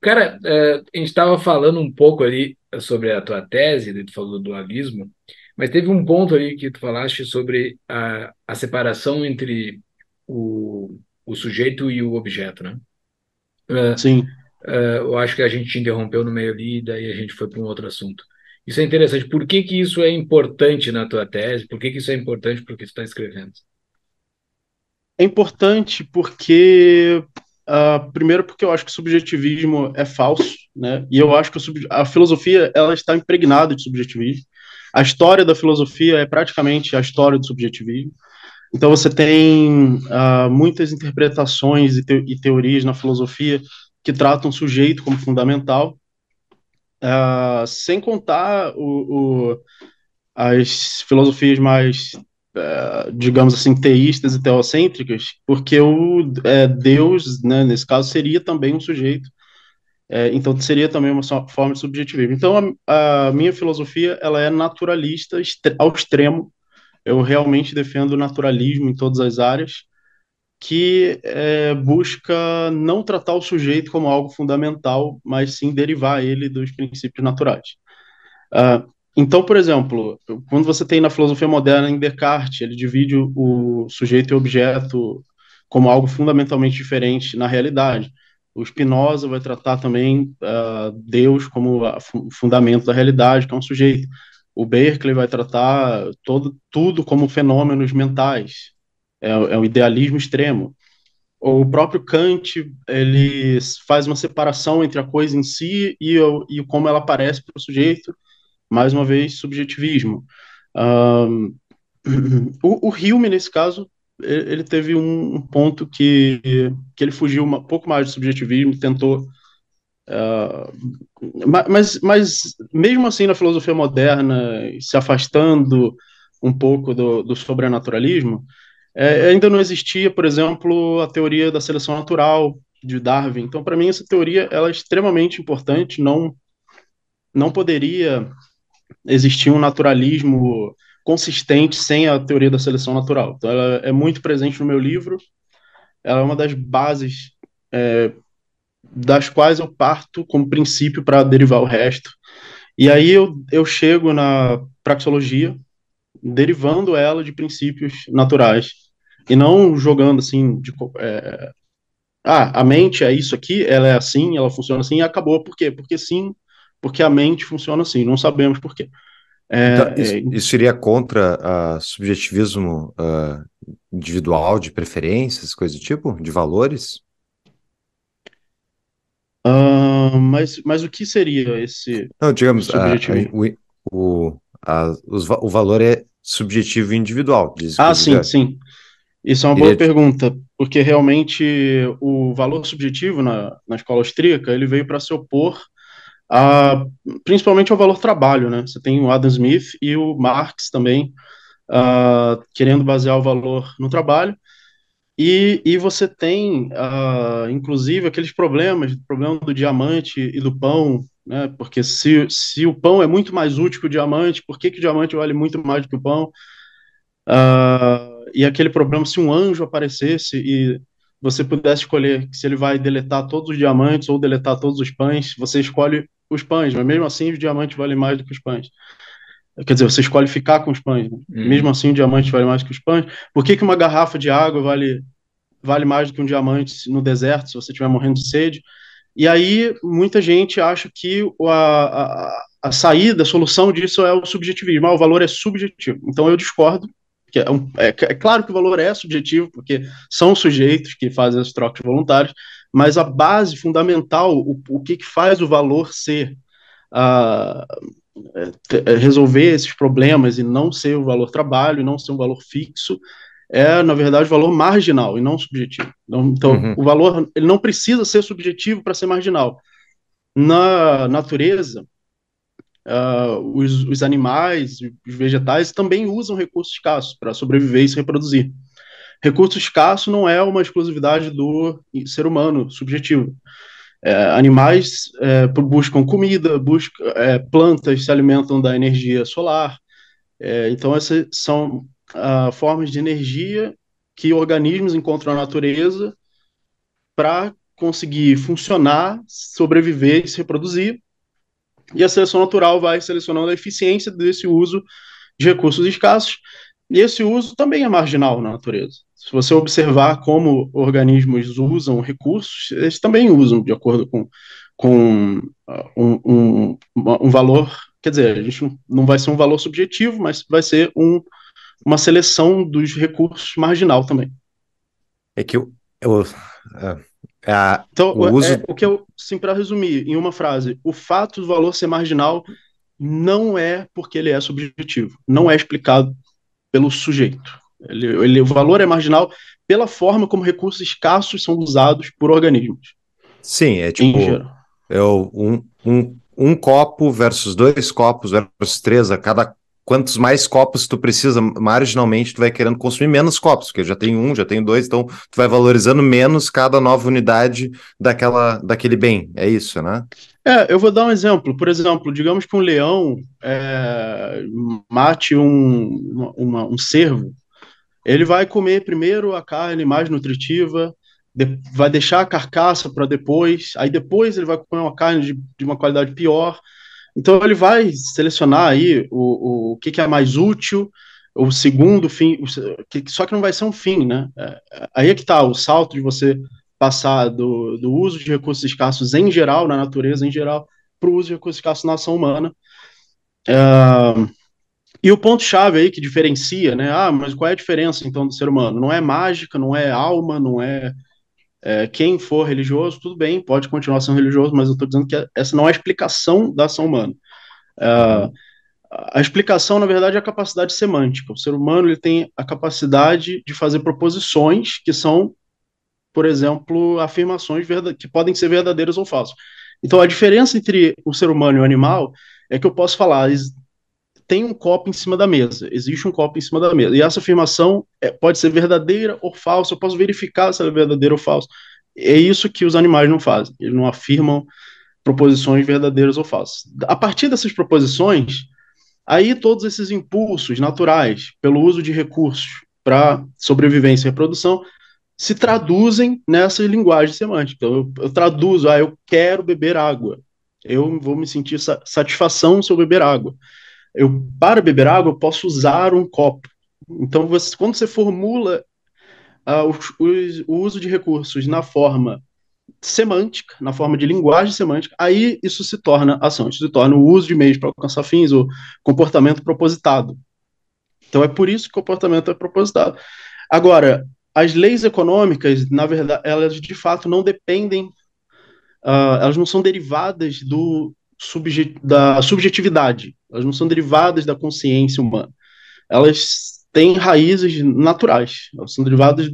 Cara, a gente estava falando um pouco ali sobre a tua tese, tu falou do dualismo, mas teve um ponto ali que tu falaste sobre a separação entre o sujeito e o objeto, né? Sim. Eu acho que a gente te interrompeu no meio ali, daí a gente foi para um outro assunto. Isso é interessante. Por que isso é importante na tua tese? Por que isso é importante para o que tu está escrevendo? É importante porque, primeiro, porque eu acho que o subjetivismo é falso, né? E eu acho que a filosofia ela está impregnada de subjetivismo. A história da filosofia é praticamente a história do subjetivismo. Então você tem muitas interpretações e teorias na filosofia que tratam o sujeito como fundamental, sem contar as filosofias mais, digamos assim, teístas e teocêntricas, porque Deus, né, nesse caso, seria também um sujeito, então seria também uma forma de subjetivismo. Então a minha filosofia ela é naturalista ao extremo, eu realmente defendo o naturalismo em todas as áreas, que busca não tratar o sujeito como algo fundamental, mas sim derivar ele dos princípios naturais. Então, por exemplo, quando você tem na filosofia moderna em Descartes, ele divide o sujeito e o objeto como algo fundamentalmente diferente na realidade. O Spinoza vai tratar também Deus como fundamento da realidade, que é um sujeito. O Berkeley vai tratar tudo como fenômenos mentais. É um idealismo extremo. O próprio Kant, ele faz uma separação entre a coisa em si e como ela aparece para o sujeito. Mais uma vez, subjetivismo. O Hume, nesse caso, ele teve um ponto que ele fugiu um pouco mais do subjetivismo, tentou... Mas mesmo assim, na filosofia moderna, se afastando um pouco do sobrenaturalismo, ainda não existia, por exemplo, a teoria da seleção natural de Darwin. Então, para mim, essa teoria ela é extremamente importante. Não poderia existir um naturalismo consistente sem a teoria da seleção natural. Então, ela é muito presente no meu livro. Ela é uma das bases das quais eu parto como princípio para derivar o resto. E aí eu chego na praxeologia, derivando ela de princípios naturais, e não jogando assim, a mente é isso aqui, ela é assim, ela funciona assim, e acabou. Por quê? Porque sim, porque a mente funciona assim, não sabemos por quê. Isso iria contra o subjetivismo individual de preferências, coisa do tipo, de valores? Mas o que seria esse? Não, digamos, o valor é subjetivo e individual. Sim. Isso é uma boa pergunta, porque realmente o valor subjetivo na escola austríaca, ele veio para se opor principalmente ao valor trabalho, né? Você tem o Adam Smith e o Marx também querendo basear o valor no trabalho, e você tem inclusive aqueles problemas, o problema do diamante e do pão, né? Porque se o pão é muito mais útil que o diamante, por que que o diamante vale muito mais do que o pão? E aquele problema, se um anjo aparecesse e você pudesse escolher se ele vai deletar todos os diamantes ou deletar todos os pães, você escolhe os pães, mas mesmo assim os diamantes valem mais do que os pães. Quer dizer, você escolhe ficar com os pães, né? Mesmo assim o diamante vale mais do que os pães. Por que que uma garrafa de água vale mais do que um diamante no deserto, se você estiver morrendo de sede? E aí, muita gente acha que a saída, a solução disso é o subjetivismo. O valor é subjetivo. Então, eu discordo. Que é claro que o valor é subjetivo, porque são sujeitos que fazem as trocas voluntárias, mas a base fundamental, o que faz o valor ser... resolver esses problemas e não ser o valor trabalho, e não ser um valor fixo, na verdade, o valor marginal e não subjetivo. Então, o valor ele não precisa ser subjetivo para ser marginal. Na natureza, os animais, os vegetais também usam recursos escassos para sobreviver e se reproduzir. Recurso escasso não é uma exclusividade do ser humano subjetivo. Animais buscam comida, plantas se alimentam da energia solar. Então, essas são formas de energia que organismos encontram na natureza para conseguir funcionar, sobreviver e se reproduzir. E a seleção natural vai selecionando a eficiência desse uso de recursos escassos. E esse uso também é marginal na natureza. Se você observar como organismos usam recursos, eles também usam de acordo com um valor, quer dizer, a gente não vai ser um valor subjetivo, mas vai ser uma seleção dos recursos marginal também. É que para resumir em uma frase, o fato do valor ser marginal não é porque ele é subjetivo, não é explicado pelo sujeito. O valor é marginal pela forma como recursos escassos são usados por organismos. Sim, é tipo um copo versus 2 copos versus 3, a cada quantos mais copos tu precisa, marginalmente tu vai querendo consumir menos copos, porque já tem um, já tem dois, então tu vai valorizando menos cada nova unidade daquele bem, é isso, né? Eu vou dar um exemplo, por exemplo, digamos que um leão mate um cervo, ele vai comer primeiro a carne mais nutritiva, vai deixar a carcaça para depois, aí depois ele vai comer uma carne de uma qualidade pior. Então ele vai selecionar aí o que é mais útil, o segundo fim, só que não vai ser um fim, né? Aí é que está o salto de você passar do uso de recursos escassos em geral, na natureza em geral, para o uso de recursos escassos na ação humana. E o ponto-chave aí que diferencia, né? Mas qual é a diferença então do ser humano? Não é mágica, não é alma, não é... Quem for religioso, tudo bem, pode continuar sendo religioso, mas eu estou dizendo que essa não é a explicação da ação humana. A explicação, na verdade, é a capacidade semântica. O ser humano ele tem a capacidade de fazer proposições que são, por exemplo, afirmações que podem ser verdadeiras ou falsas. Então, a diferença entre o ser humano e o animal é que eu posso falar, tem um copo em cima da mesa, existe um copo em cima da mesa, e essa afirmação pode ser verdadeira ou falsa, eu posso verificar se ela é verdadeira ou falsa. É isso que os animais não fazem, eles não afirmam proposições verdadeiras ou falsas. A partir dessas proposições, aí todos esses impulsos naturais, pelo uso de recursos para sobrevivência e reprodução, se traduzem nessa linguagem semântica. Eu traduzo, eu quero beber água, eu vou me sentir satisfação se eu beber água. Para beber água, eu posso usar um copo. Então, quando você formula o uso de recursos na forma semântica, na forma de linguagem semântica, aí isso se torna ação, isso se torna o uso de meios para alcançar fins, o comportamento propositado. Então, é por isso que o comportamento é propositado. Agora, as leis econômicas, na verdade, elas de fato não dependem, elas não são derivadas da subjetividade, elas não são derivadas da consciência humana, elas têm raízes naturais, elas são derivadas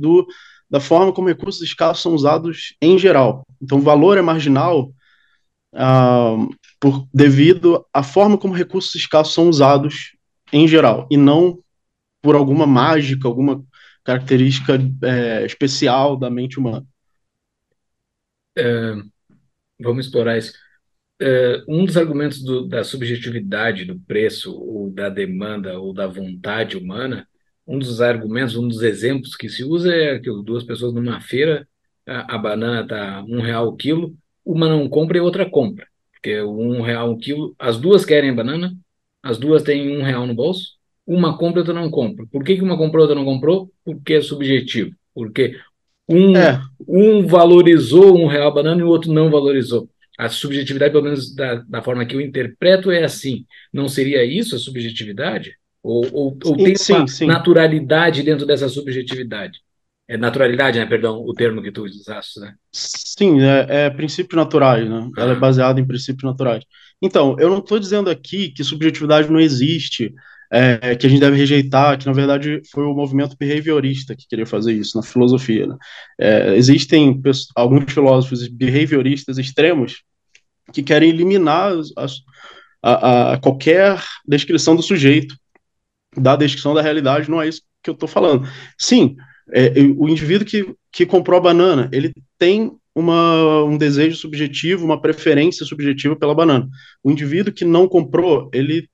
da forma como recursos escassos são usados em geral. Então o valor é marginal devido à forma como recursos escassos são usados em geral, e não por alguma mágica, alguma característica especial da mente humana. Vamos explorar isso. Um dos argumentos da subjetividade do preço, ou da demanda, ou da vontade humana, um dos exemplos que se usa é aquilo, duas pessoas numa feira, a banana está R$1 o quilo, uma não compra e outra compra, porque R$1 o quilo, as duas querem a banana, as duas têm R$1 no bolso, uma compra e outra não compra. Por que uma comprou e outra não comprou? Porque é subjetivo, porque um valorizou R$1 a banana e o outro não valorizou. A subjetividade, pelo menos da forma que eu interpreto, é assim. Não seria isso a subjetividade? Ou tem naturalidade dentro dessa subjetividade? É naturalidade, né? Perdão, o termo que tu usaste, né? Sim, é princípios naturais, né? Ela é baseada em princípios naturais. Então, eu não estou dizendo aqui que subjetividade não existe, que a gente deve rejeitar, que na verdade foi o movimento behaviorista que queria fazer isso na filosofia, né? Existem alguns filósofos behavioristas extremos que querem eliminar qualquer descrição do sujeito da descrição da realidade. Não é isso que eu estou falando. Sim, o indivíduo que comprou a banana, ele tem um desejo subjetivo, uma preferência subjetiva pela banana. O indivíduo que não comprou, ele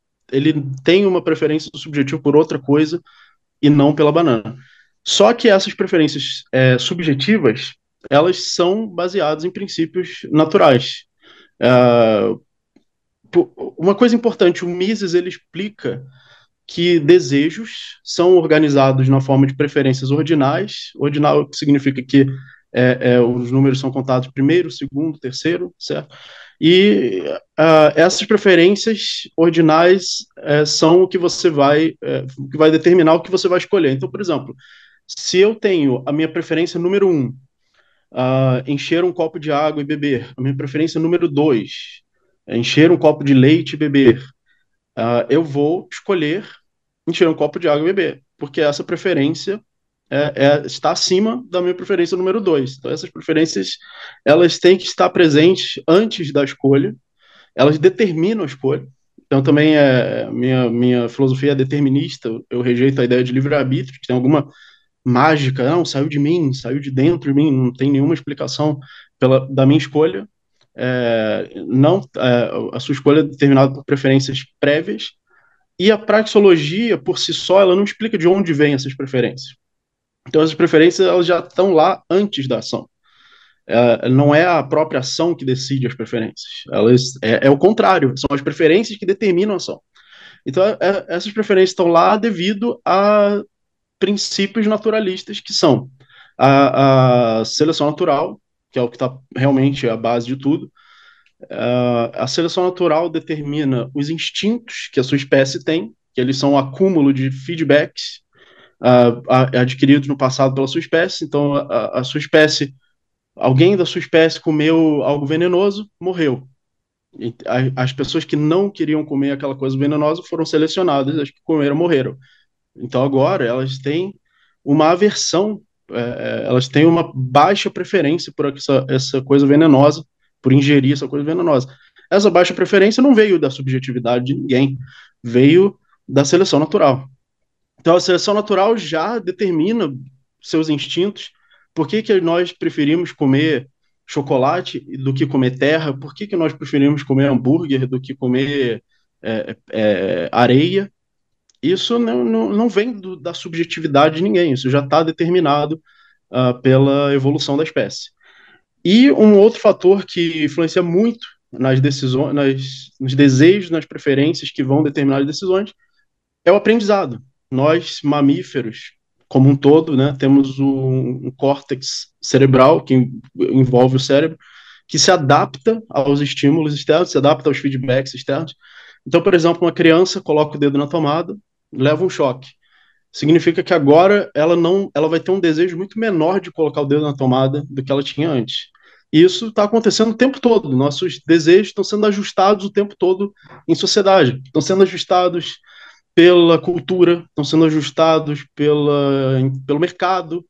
tem uma preferência subjetiva por outra coisa e não pela banana. Só que essas preferências subjetivas, elas são baseadas em princípios naturais. Uma coisa importante, o Mises ele explica que desejos são organizados na forma de preferências ordinais. Ordinal significa que os números são contados primeiro, segundo, terceiro, certo? E essas preferências ordinais são o que você vai determinar o que você vai escolher. Então, por exemplo, se eu tenho a minha preferência número 1, encher um copo de água e beber, a minha preferência número 2, encher um copo de leite e beber, eu vou escolher encher um copo de água e beber, porque essa preferência está acima da minha preferência número 2. Então essas preferências, elas têm que estar presentes antes da escolha, elas determinam a escolha, Então, também minha filosofia é determinista, eu rejeito a ideia de livre-arbítrio, que tem alguma mágica, não, saiu de mim, saiu de dentro de mim, não tem nenhuma explicação da minha escolha. A sua escolha é determinada por preferências prévias, e a praxeologia, por si só, ela não explica de onde vêm essas preferências. Então, essas preferências elas já estão lá antes da ação. Não é a própria ação que decide as preferências, é o contrário, são as preferências que determinam a ação. Então essas preferências estão lá devido a princípios naturalistas, que são a seleção natural, que é o que está realmente a base de tudo. A seleção natural determina os instintos que a sua espécie tem, que eles são um acúmulo de feedbacks adquiridos no passado pela sua espécie. Então a sua espécie, alguém da sua espécie comeu algo venenoso, morreu. As pessoas que não queriam comer aquela coisa venenosa foram selecionadas, as que comeram morreram. Então agora elas têm uma aversão, elas têm uma baixa preferência por essa coisa venenosa, por ingerir essa coisa venenosa. Essa baixa preferência não veio da subjetividade de ninguém, veio da seleção natural. Então a seleção natural já determina seus instintos. Por que que nós preferimos comer chocolate do que comer terra? Por que que nós preferimos comer hambúrguer do que comer areia? Isso não vem da subjetividade de ninguém, isso já está determinado pela evolução da espécie. E um outro fator que influencia muito nas decisões, nos desejos, nas preferências que vão determinar as decisões, é o aprendizado. Nós, mamíferos, como um todo, né, temos um córtex cerebral que envolve o cérebro, que se adapta aos estímulos externos, se adapta aos feedbacks externos. Então, por exemplo, uma criança coloca o dedo na tomada, leva um choque. Significa que agora ela vai ter um desejo muito menor de colocar o dedo na tomada do que ela tinha antes. E isso está acontecendo o tempo todo. Nossos desejos estão sendo ajustados o tempo todo em sociedade, estão sendo ajustados pela cultura, estão sendo ajustados pelo mercado,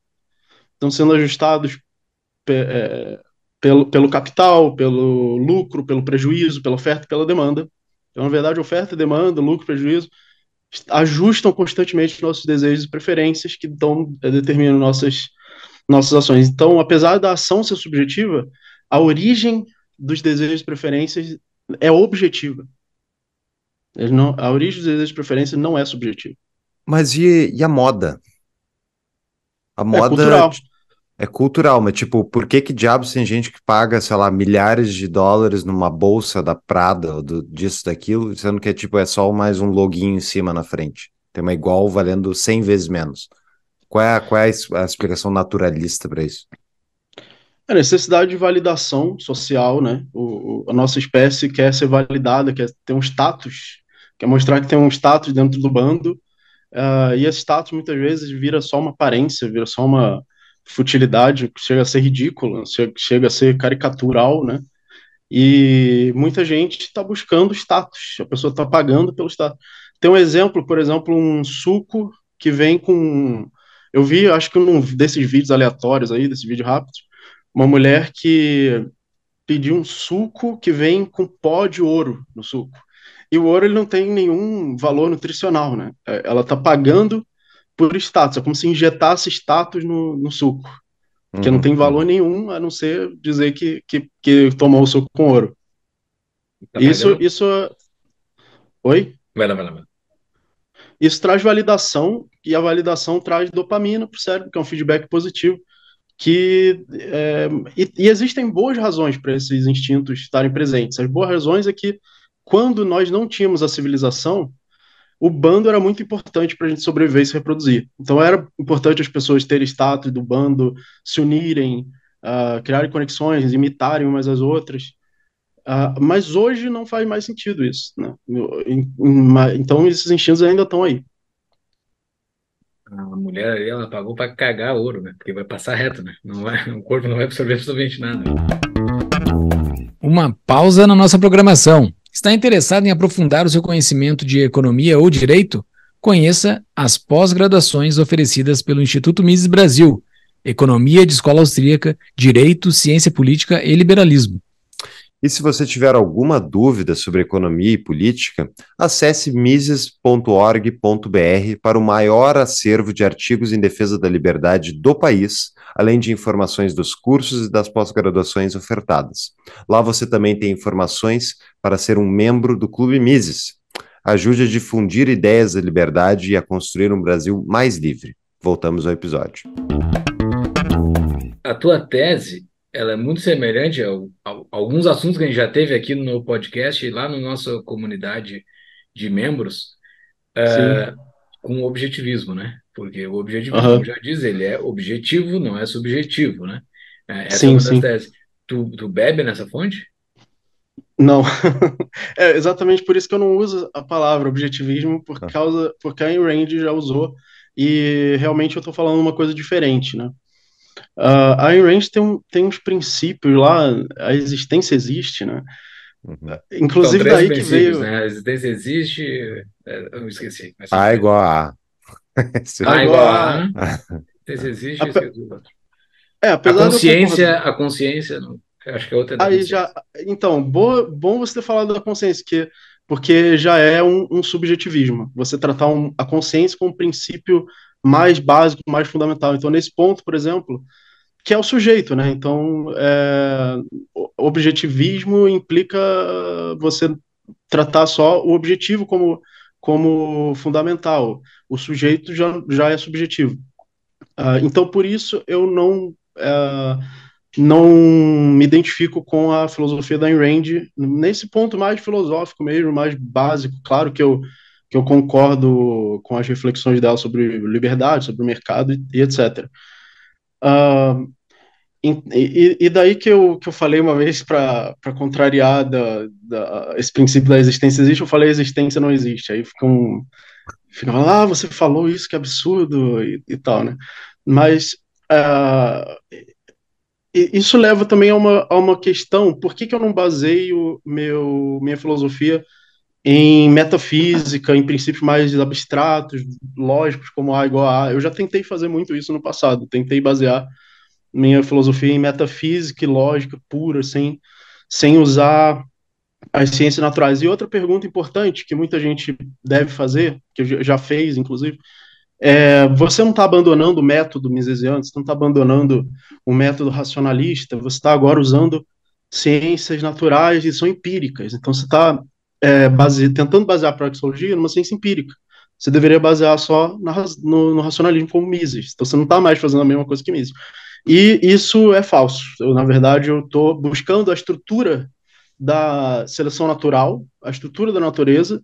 estão sendo ajustados pelo capital, pelo lucro, pelo prejuízo, pela oferta e pela demanda. Então, na verdade, oferta e demanda, lucro, prejuízo, ajustam constantemente nossos desejos e preferências que determinam nossas ações. Então, apesar da ação ser subjetiva, a origem dos desejos e preferências é objetiva. A origem dos desejos de preferência não é subjetiva. Mas e a moda? A moda é cultural. É cultural, mas tipo, por que diabos tem gente que paga, sei lá, milhares de dólares numa bolsa da Prada, disso, daquilo, sendo que é só mais um loginho em cima na frente? Tem uma igual valendo 100 vezes menos. Qual é a explicação naturalista para isso? A necessidade de validação social, né? A nossa espécie quer ser validada, quer ter um status, quer mostrar que tem um status dentro do bando, e esse status muitas vezes vira só uma aparência, vira só uma futilidade, chega a ser ridícula, chega a ser caricatural, né? E muita gente está buscando status, a pessoa está pagando pelo status. Tem um exemplo, por exemplo, um suco que vem com... Eu vi, acho que um desses vídeos aleatórios aí, desse vídeo rápido, uma mulher que pediu um suco que vem com pó de ouro no suco. E o ouro ele não tem nenhum valor nutricional, né? Ela está pagando por status, é como se injetasse status no suco, que não tem valor nenhum, a não ser dizer que tomou o suco com ouro. Tá isso... Oi? Vai lá. Isso traz validação, e a validação traz dopamina para o cérebro, que é um feedback positivo. E existem boas razões para esses instintos estarem presentes. As boas razões é que quando nós não tínhamos a civilização, o bando era muito importante para a gente sobreviver e se reproduzir. Então era importante as pessoas terem status do bando, se unirem, criarem conexões, imitarem umas às outras. Mas hoje não faz mais sentido isso, né? Então esses instintos ainda estão aí. A mulher ali, ela pagou para cagar ouro, né? Porque vai passar reto, né? O corpo não vai absorver absolutamente nada. Uma pausa na nossa programação. Está interessado em aprofundar o seu conhecimento de economia ou direito? Conheça as pós-graduações oferecidas pelo Instituto Mises Brasil. Economia de Escola Austríaca, Direito, Ciência Política e Liberalismo. E se você tiver alguma dúvida sobre economia e política, acesse mises.org.br para o maior acervo de artigos em defesa da liberdade do país, além de informações dos cursos e das pós-graduações ofertadas. Lá você também tem informações para ser um membro do Clube Mises. Ajude a difundir ideias da liberdade e a construir um Brasil mais livre. Voltamos ao episódio. A tua tese... ela é muito semelhante a alguns assuntos que a gente já teve aqui no podcast e lá na nossa comunidade de membros, com objetivismo, né? Porque o objetivismo, como já diz, ele é objetivo, não é subjetivo, né? Essa é uma das teses. Tu bebe nessa fonte? Não. É exatamente por isso que eu não uso a palavra objetivismo, porque a Ayn Rand já usou e realmente eu estou falando uma coisa diferente, né? A Ayn Rand tem uns princípios lá, a existência existe, né? Inclusive então, daí que veio... né? A existência existe... eu esqueci. Mas... A igual a A. A igual a A. A existência existe, eu esqueci o outro. A consciência, não. Acho que a outra é da consciência. Então, bom você ter falado da consciência, porque já é um subjetivismo. Você tratar a consciência como um princípio... mais básico, mais fundamental. Então, nesse ponto, por exemplo, que é o sujeito, né? Então, objetivismo implica você tratar só o objetivo como fundamental. O sujeito já é subjetivo. Então, por isso, eu não me identifico com a filosofia da Ayn Rand, nesse ponto mais filosófico mesmo, mais básico. Claro que eu concordo com as reflexões dela sobre liberdade, sobre o mercado e etc. E daí que eu falei uma vez, para contrariar esse princípio da existência existe, eu falei existência não existe. Aí fica falando, você falou isso, que absurdo, e tal, né? Mas isso leva também a uma questão: por que eu não baseio minha filosofia em metafísica, em princípios mais abstratos, lógicos, como A igual a A? Eu já tentei fazer muito isso no passado, tentei basear minha filosofia em metafísica e lógica pura, sem usar as ciências naturais. E outra pergunta importante que muita gente deve fazer, que eu já fez, inclusive, você não está abandonando o método misesiano, você não está abandonando o método racionalista, você está agora usando ciências naturais e são empíricas, então você está... tentando basear a praxeologia numa ciência empírica. Você deveria basear só no racionalismo como Mises. Então você não está mais fazendo a mesma coisa que Mises. E isso é falso. Na verdade, eu estou buscando a estrutura da seleção natural, a estrutura da natureza,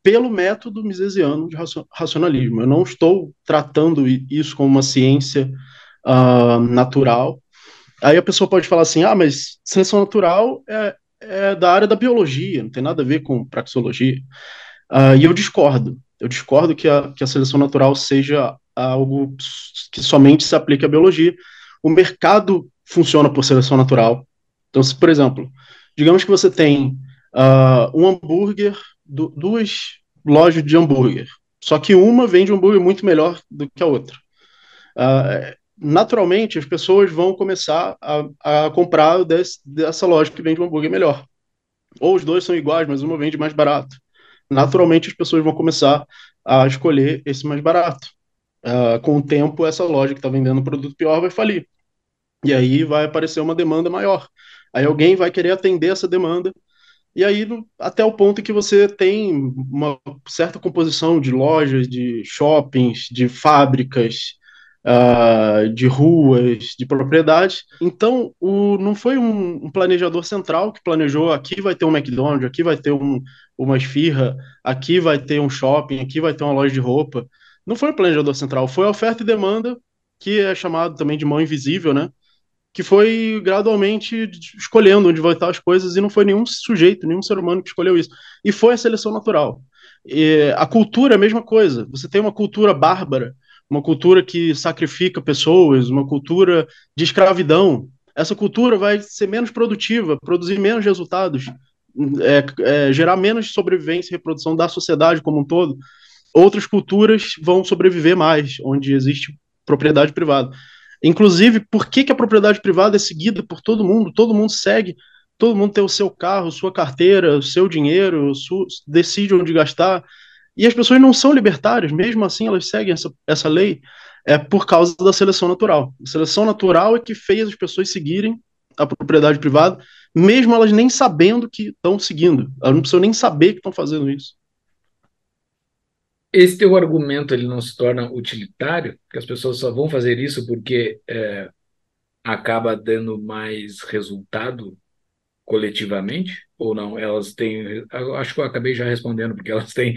pelo método misesiano de racionalismo. Eu não estou tratando isso como uma ciência natural. Aí a pessoa pode falar assim, mas seleção natural é da área da biologia, não tem nada a ver com praxeologia. E eu discordo. Eu discordo que a seleção natural seja algo que somente se aplique à biologia. O mercado funciona por seleção natural. Então, se, por exemplo, digamos que você tem um hambúrguer, duas lojas de hambúrguer, só que uma vende um hambúrguer muito melhor do que a outra. Naturalmente, as pessoas vão começar a comprar dessa loja que vende um hambúrguer melhor. Ou os dois são iguais, mas uma vende mais barato. Naturalmente, as pessoas vão começar a escolher esse mais barato. Com o tempo, essa loja que está vendendo um produto pior vai falir. E aí vai aparecer uma demanda maior. Aí alguém vai querer atender essa demanda. E aí, até o ponto que você tem uma certa composição de lojas, de shoppings, de fábricas... de ruas, de propriedades. Então, não foi um planejador central que planejou aqui vai ter um McDonald's, aqui vai ter uma esfirra, aqui vai ter um shopping, aqui vai ter uma loja de roupa. Não foi um planejador central, foi a oferta e demanda, que é chamado também de mão invisível, né? Que foi gradualmente escolhendo onde vai estar as coisas, e não foi nenhum sujeito, nenhum ser humano que escolheu isso. E foi a seleção natural. E a cultura é a mesma coisa. Você tem uma cultura bárbara, uma cultura que sacrifica pessoas, uma cultura de escravidão. Essa cultura vai ser menos produtiva, produzir menos resultados, gerar menos sobrevivência e reprodução da sociedade como um todo. Outras culturas vão sobreviver mais, onde existe propriedade privada. Inclusive, por que a propriedade privada é seguida por todo mundo segue todo mundo tem o seu carro, sua carteira, o seu dinheiro, decide onde gastar, e as pessoas não são libertárias, mesmo assim elas seguem essa lei, por causa da seleção natural. A seleção natural é que fez as pessoas seguirem a propriedade privada, mesmo elas nem sabendo que estão seguindo, elas não precisam nem saber que estão fazendo isso. Esse teu argumento ele não se torna utilitário? Porque as pessoas só vão fazer isso porque acaba dando mais resultado coletivamente? Ou não? Elas têm... Acho que eu acabei já respondendo, porque elas têm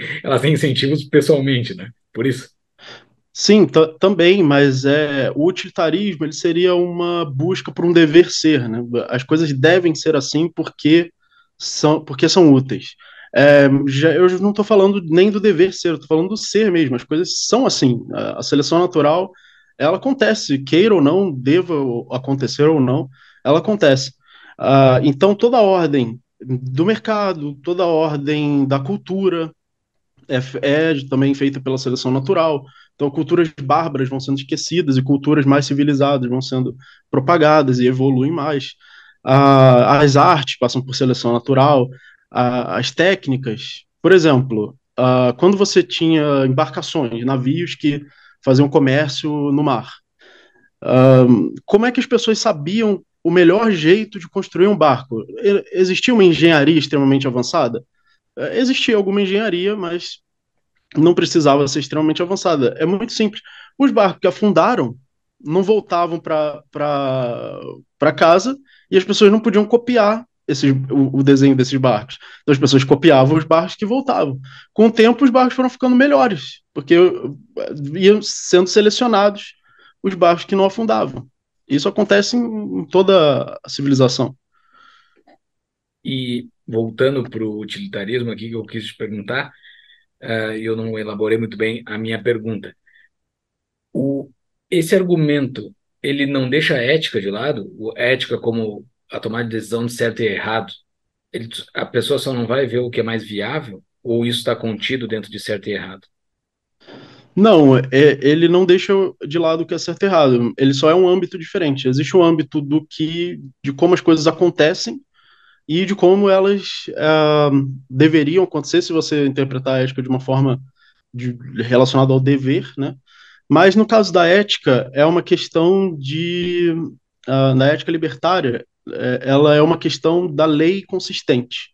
incentivos pessoalmente, né? Por isso? Sim, também, mas o utilitarismo ele seria uma busca por um dever ser, né? As coisas devem ser assim porque são úteis. Eu não estou falando nem do dever ser, eu estou falando do ser mesmo, as coisas são assim, a seleção natural, ela acontece, queira ou não, deva acontecer ou não, ela acontece. Então toda a ordem do mercado, toda a ordem da cultura é também feita pela seleção natural, então culturas bárbaras vão sendo esquecidas e culturas mais civilizadas vão sendo propagadas e evoluem mais. As artes passam por seleção natural, as técnicas, por exemplo, quando você tinha embarcações, navios que faziam comércio no mar, como é que as pessoas sabiam o melhor jeito de construir um barco? Existia uma engenharia extremamente avançada? Existia alguma engenharia, mas não precisava ser extremamente avançada. É muito simples. Os barcos que afundaram não voltavam para casa e as pessoas não podiam copiar o desenho desses barcos. Então as pessoas copiavam os barcos que voltavam. Com o tempo os barcos foram ficando melhores, porque iam sendo selecionados os barcos que não afundavam. Isso acontece em toda a civilização. E voltando para o utilitarismo aqui, que eu quis te perguntar, eu não elaborei muito bem a minha pergunta. Esse argumento, ele não deixa a ética de lado? A ética como a tomar decisão de certo e errado, a pessoa só não vai ver o que é mais viável? Ou isso está contido dentro de certo e errado? Não, ele não deixa de lado o que é certo e errado, ele só é um âmbito diferente. Existe um âmbito de como as coisas acontecem e de como elas deveriam acontecer, se você interpretar a ética de uma forma relacionada ao dever, né? Mas no caso da ética, é uma questão na ética libertária, ela é uma questão da lei consistente,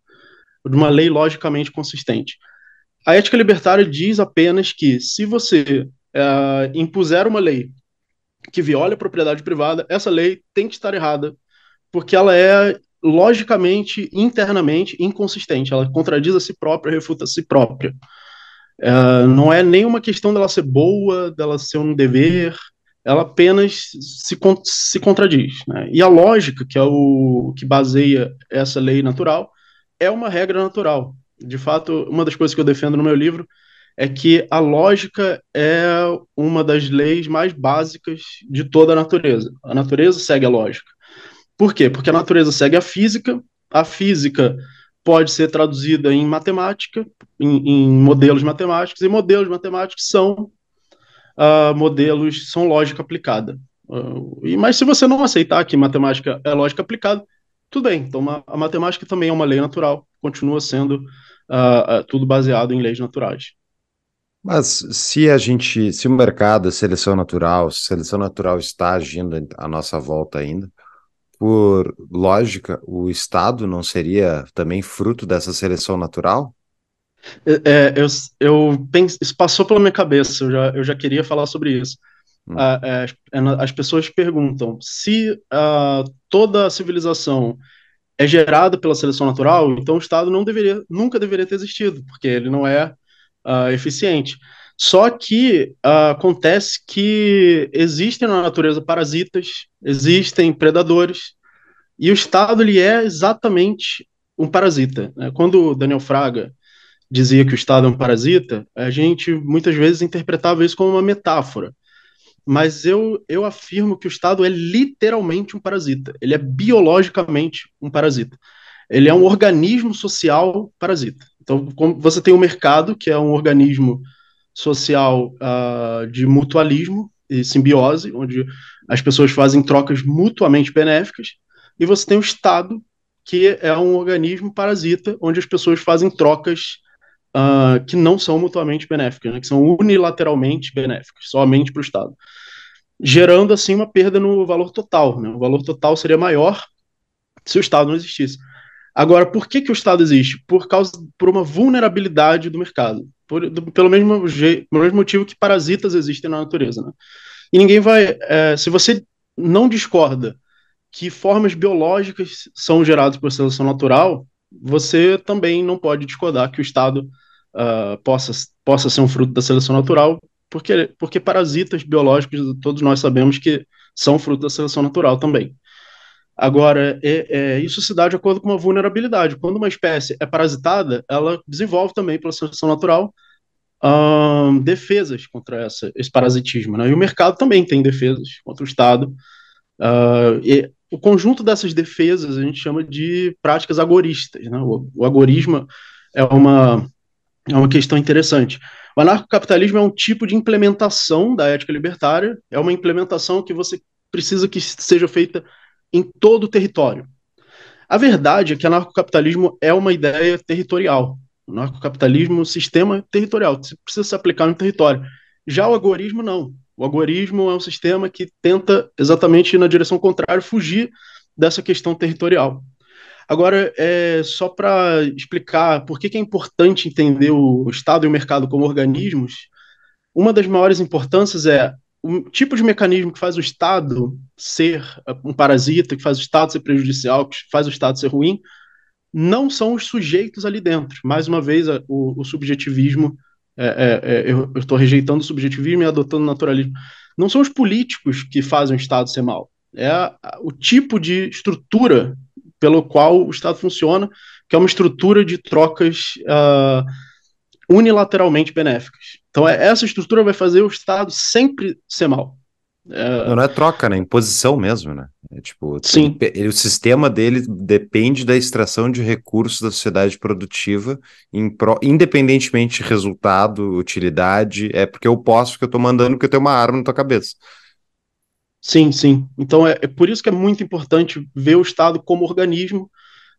de uma lei logicamente consistente. A ética libertária diz apenas que se você impuser uma lei que viola a propriedade privada, essa lei tem que estar errada, porque ela é logicamente, internamente inconsistente, ela contradiz a si própria, refuta a si própria. Não é nenhuma questão dela ser boa, dela ser um dever, ela apenas se contradiz, né? E a lógica, que é o que baseia essa lei natural, é uma regra natural. De fato, uma das coisas que eu defendo no meu livro é que a lógica é uma das leis mais básicas de toda a natureza. A natureza segue a lógica. Por quê? Porque a natureza segue a física pode ser traduzida em matemática, em modelos matemáticos, e modelos matemáticos são lógica aplicada. Mas se você não aceitar que matemática é lógica aplicada, tudo bem, então a matemática também é uma lei natural, continua sendo tudo baseado em leis naturais. Mas se o mercado, a seleção natural está agindo à nossa volta ainda, por lógica, o Estado não seria também fruto dessa seleção natural? Isso passou pela minha cabeça, eu já queria falar sobre isso. As pessoas perguntam se toda a civilização é gerada pela seleção natural, então o Estado nunca deveria ter existido, porque ele não é eficiente. Só que acontece que existem na natureza parasitas, existem predadores, e o Estado ele é exatamente um parasita, né? Quando o Daniel Fraga dizia que o Estado é um parasita, a gente muitas vezes interpretava isso como uma metáfora. Mas eu afirmo que o Estado é literalmente um parasita. Ele é biologicamente um parasita. Ele é um organismo social parasita. Então, como você tem o mercado, que é um organismo social de mutualismo e simbiose, onde as pessoas fazem trocas mutuamente benéficas, e você tem o Estado, que é um organismo parasita onde as pessoas fazem trocas que não são mutuamente benéficas, né, que são unilateralmente benéficas, somente para o Estado, gerando assim uma perda no valor total, né? O valor total seria maior se o Estado não existisse. Agora, por que que o Estado existe? Por uma vulnerabilidade do mercado, pelo mesmo motivo que parasitas existem na natureza, né? E ninguém vai... se você não discorda que formas biológicas são geradas por seleção natural, você também não pode discordar que o Estado possa ser um fruto da seleção natural, porque parasitas biológicos, todos nós sabemos que são fruto da seleção natural também. Agora, isso se dá de acordo com uma vulnerabilidade. Quando uma espécie é parasitada, ela desenvolve também, pela seleção natural, defesas contra esse parasitismo, né? E o mercado também tem defesas contra o Estado. E o conjunto dessas defesas a gente chama de práticas agoristas, né? O agorismo é uma questão interessante. O anarcocapitalismo é um tipo de implementação da ética libertária, é uma implementação que você precisa que seja feita em todo o território. A verdade é que o anarcocapitalismo é uma ideia territorial. O anarcocapitalismo é um sistema territorial, precisa se aplicar no território. Já o agorismo não. O agorismo é um sistema que tenta exatamente na direção contrária, fugir dessa questão territorial. Agora, só para explicar por que que é importante entender o Estado e o mercado como organismos, uma das maiores importâncias é o tipo de mecanismo que faz o Estado ser um parasita, que faz o Estado ser prejudicial, que faz o Estado ser ruim, não são os sujeitos ali dentro. Mais uma vez, o subjetivismo, eu estou rejeitando o subjetivismo e adotando o naturalismo. Não são os políticos que fazem o Estado ser mal, o tipo de estrutura pelo qual o Estado funciona, que é uma estrutura de trocas unilateralmente benéficas. Então, essa estrutura vai fazer o Estado sempre ser mal. Não é troca, né? Imposição mesmo, né? Sim. O sistema dele depende da extração de recursos da sociedade produtiva, independentemente de resultado, utilidade, é porque eu posso, porque eu estou mandando, porque eu tenho uma arma na tua cabeça. Sim, sim. Então é por isso que é muito importante ver o Estado como organismo,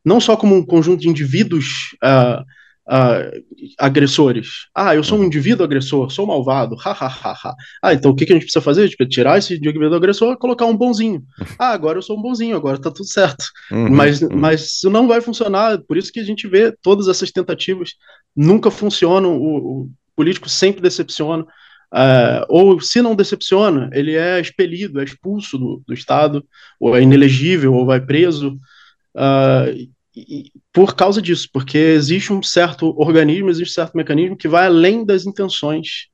não só como um conjunto de indivíduos agressores. Ah, eu sou um indivíduo agressor, sou malvado, hahaha. Ah, então o que que a gente precisa fazer? Tirar esse indivíduo agressor e colocar um bonzinho. Ah, agora eu sou um bonzinho, agora tá tudo certo. Mas isso não vai funcionar, por isso que a gente vê todas essas tentativas nunca funcionam, o político sempre decepciona. Ou se não decepciona, ele é expelido, é expulso do Estado, ou é inelegível, ou vai preso, por causa disso, porque existe um certo organismo, existe um certo mecanismo que vai além das intenções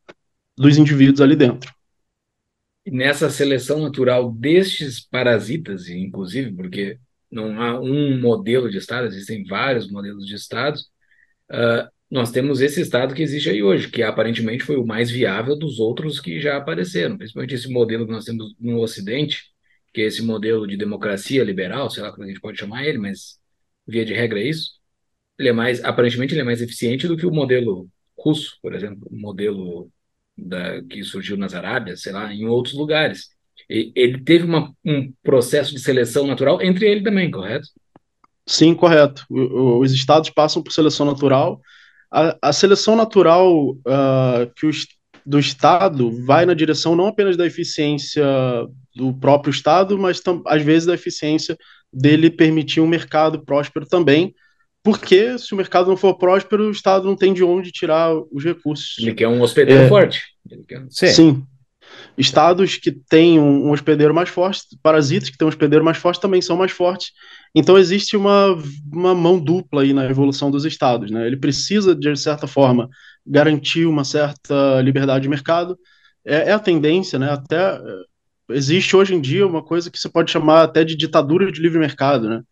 dos indivíduos ali dentro. E nessa seleção natural destes parasitas, inclusive, porque não há um modelo de Estado, existem vários modelos de Estado, nós temos esse Estado que existe aí hoje, que aparentemente foi o mais viável dos outros que já apareceram, principalmente esse modelo que nós temos no Ocidente, que é esse modelo de democracia liberal, sei lá como a gente pode chamar ele, mas via de regra é isso. Aparentemente ele é mais eficiente do que o modelo russo, por exemplo, o modelo que surgiu nas Arábias, sei lá, em outros lugares. E ele teve um processo de seleção natural entre ele também, correto? Sim, correto. Os Estados passam por seleção natural. A seleção natural do Estado vai na direção não apenas da eficiência do próprio Estado, mas às vezes da eficiência dele permitir um mercado próspero também, porque se o mercado não for próspero, o Estado não tem de onde tirar os recursos. Ele quer um hospedeiro forte. Sim. Estados que têm um hospedeiro mais forte, parasitas que têm um hospedeiro mais forte também são mais fortes. Então existe uma mão dupla aí na evolução dos Estados, né? Ele precisa, de certa forma, garantir uma certa liberdade de mercado. É a tendência, né? Até existe hoje em dia uma coisa que se pode chamar até de ditadura de livre mercado, né?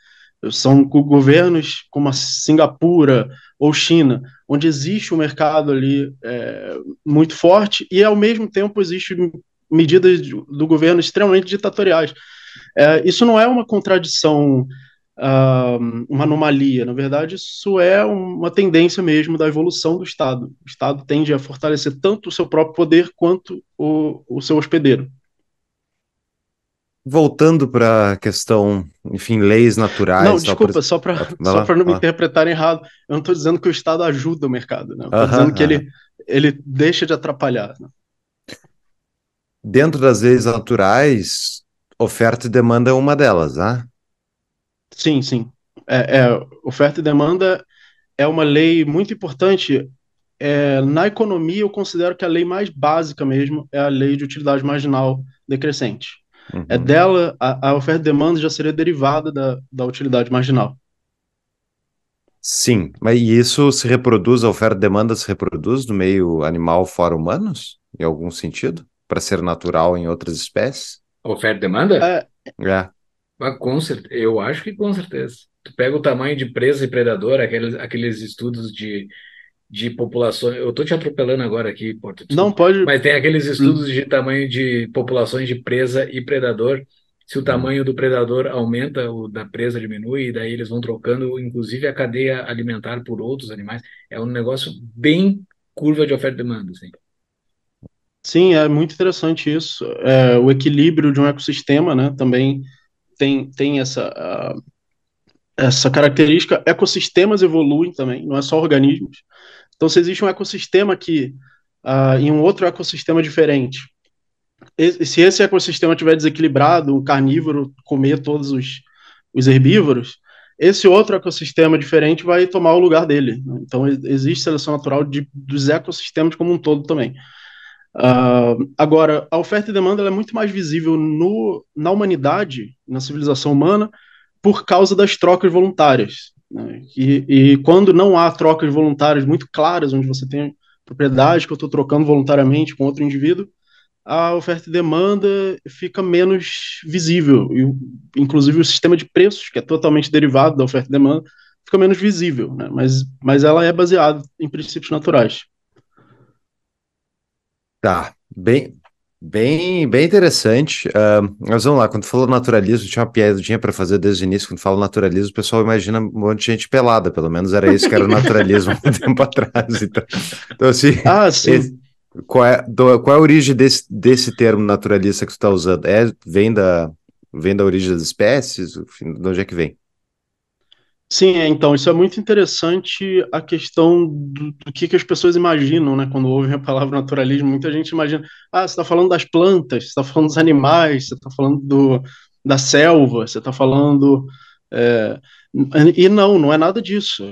São governos como a Singapura ou China, onde existe um mercado ali muito forte e, ao mesmo tempo, existem medidas do governo extremamente ditatoriais. Isso não é uma contradição, uma anomalia. Na verdade, isso é uma tendência mesmo da evolução do Estado. O Estado tende a fortalecer tanto o seu próprio poder quanto o seu hospedeiro. Voltando para a questão, enfim, leis naturais... Não, desculpa, só para não me interpretarem errado, eu não estou dizendo que o Estado ajuda o mercado, né? Eu estou dizendo que ele deixa de atrapalhar. Né? Dentro das leis naturais, oferta e demanda é uma delas, né? Sim, sim. Oferta e demanda é uma lei muito importante. Na economia, eu considero que a lei mais básica mesmo é a lei de utilidade marginal decrescente. Uhum. É dela, a oferta e demanda já seria derivada da utilidade marginal. Sim, mas isso se reproduz, a oferta e demanda se reproduz no meio animal fora humanos, em algum sentido? Para ser natural em outras espécies? A oferta e demanda? Eu acho que com certeza. Tu pega o tamanho de presa e predador, aqueles estudos de populações... Eu estou te atropelando agora aqui, Porto. Desculpa. Não pode... Mas tem aqueles estudos de tamanho de populações de presa e predador. Se o tamanho do predador aumenta, o da presa diminui, e daí eles vão trocando, inclusive, a cadeia alimentar por outros animais. É um negócio bem curva de oferta e demanda. Assim. Sim, é muito interessante isso. O equilíbrio de um ecossistema, né, também tem essa característica. Ecossistemas evoluem também, não é só organismos. Então, se existe um ecossistema que em um outro ecossistema diferente, se esse ecossistema tiver desequilibrado, o carnívoro comer todos os herbívoros, esse outro ecossistema diferente vai tomar o lugar dele. Então, existe seleção natural dos ecossistemas como um todo também. Agora, a oferta e demanda ela é muito mais visível na humanidade, na civilização humana, por causa das trocas voluntárias. E quando não há trocas voluntárias muito claras, onde você tem propriedade que eu estou trocando voluntariamente com outro indivíduo, a oferta e demanda fica menos visível. E, inclusive, o sistema de preços, que é totalmente derivado da oferta e demanda, fica menos visível, né? Mas ela é baseada em princípios naturais. Tá, bem interessante. Mas vamos lá, quando falou naturalismo, tinha uma piadinha para fazer desde o início. Quando fala naturalismo, o pessoal imagina um monte de gente pelada, pelo menos era isso que era o naturalismo há um tempo atrás. Então assim, sim. Qual é a origem desse termo naturalista que tu está usando? Vem da origem das espécies? De onde é que vem? Sim, então, isso é muito interessante, a questão do que as pessoas imaginam, né? Quando ouvem a palavra naturalismo, muita gente imagina, você está falando das plantas, você está falando dos animais, você está falando da selva, você está falando... E não é nada disso.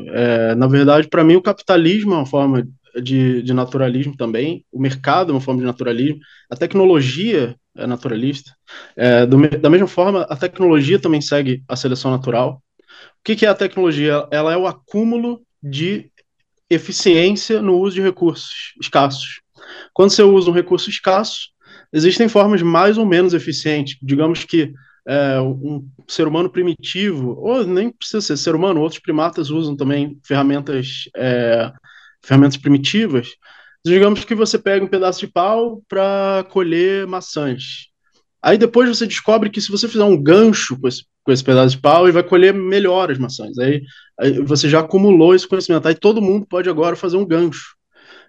Na verdade, para mim, o capitalismo é uma forma de naturalismo também, o mercado é uma forma de naturalismo, a tecnologia é naturalista. Da mesma forma, a tecnologia também segue a seleção natural. O que é a tecnologia? Ela é o acúmulo de eficiência no uso de recursos escassos. Quando você usa um recurso escasso, existem formas mais ou menos eficientes. Digamos que um ser humano primitivo, ou nem precisa ser ser humano, outros primatas usam também ferramentas primitivas. Digamos que você pega um pedaço de pau para colher maçãs. Aí depois você descobre que se você fizer um gancho com esse pedaço de pau, ele vai colher melhor as maçãs. Aí você já acumulou esse conhecimento. Aí todo mundo pode agora fazer um gancho.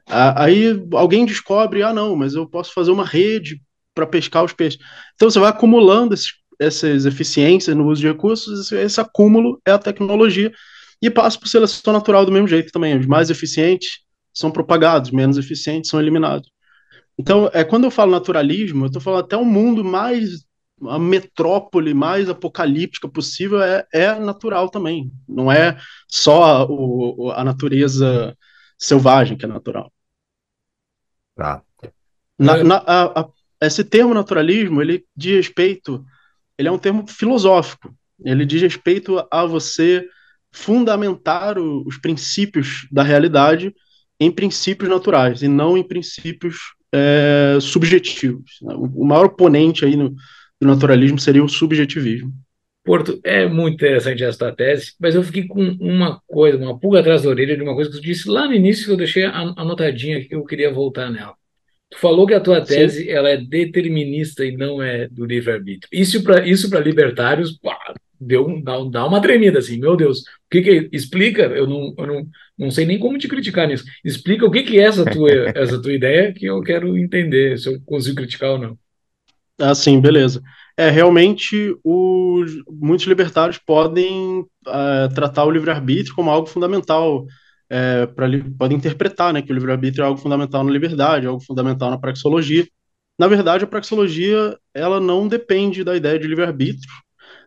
Aí alguém descobre, não, mas eu posso fazer uma rede para pescar os peixes. Então você vai acumulando essas eficiências no uso de recursos, esse acúmulo é a tecnologia. E passa por seleção natural do mesmo jeito também. Os mais eficientes são propagados, os menos eficientes são eliminados. Então, quando eu falo naturalismo, eu estou falando até um mundo mais... a metrópole mais apocalíptica possível é natural também. Não é só a natureza selvagem que é natural. Tá. Esse termo naturalismo, ele é um termo filosófico. Ele diz respeito a você fundamentar os princípios da realidade em princípios naturais e não em princípios subjetivos. O maior oponente aí do naturalismo seria o subjetivismo. Porto, é muito interessante essa tese, mas eu fiquei com uma pulga atrás da orelha de uma coisa que tu disse lá no início, que eu deixei anotadinha, que eu queria voltar nela. Tu falou que a tua tese ela é determinista e não é do livre-arbítrio. Isso para libertários, dá uma tremida assim, meu Deus, o que explica? Eu não sei nem como te criticar nisso. Explica o que é essa tua ideia, que eu quero entender se eu consigo criticar ou não. Ah, sim, beleza. É, realmente, muitos libertários podem tratar o livre-arbítrio como algo fundamental, podem interpretar, né, que o livre-arbítrio é algo fundamental na liberdade, é algo fundamental na praxeologia. Na verdade, a praxeologia ela não depende da ideia de livre-arbítrio.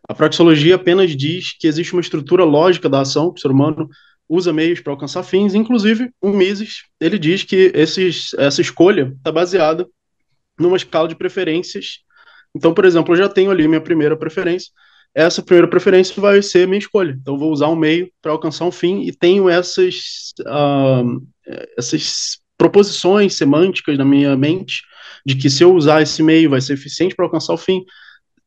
A praxeologia apenas diz que existe uma estrutura lógica da ação, que o ser humano usa meios para alcançar fins. Inclusive, o Mises ele diz que essa escolha está baseada numa escala de preferências. Então, por exemplo, eu já tenho ali minha primeira preferência. Essa primeira preferência vai ser minha escolha. Então, eu vou usar um meio para alcançar um fim e tenho essas proposições semânticas na minha mente de que se eu usar esse meio vai ser eficiente para alcançar o fim.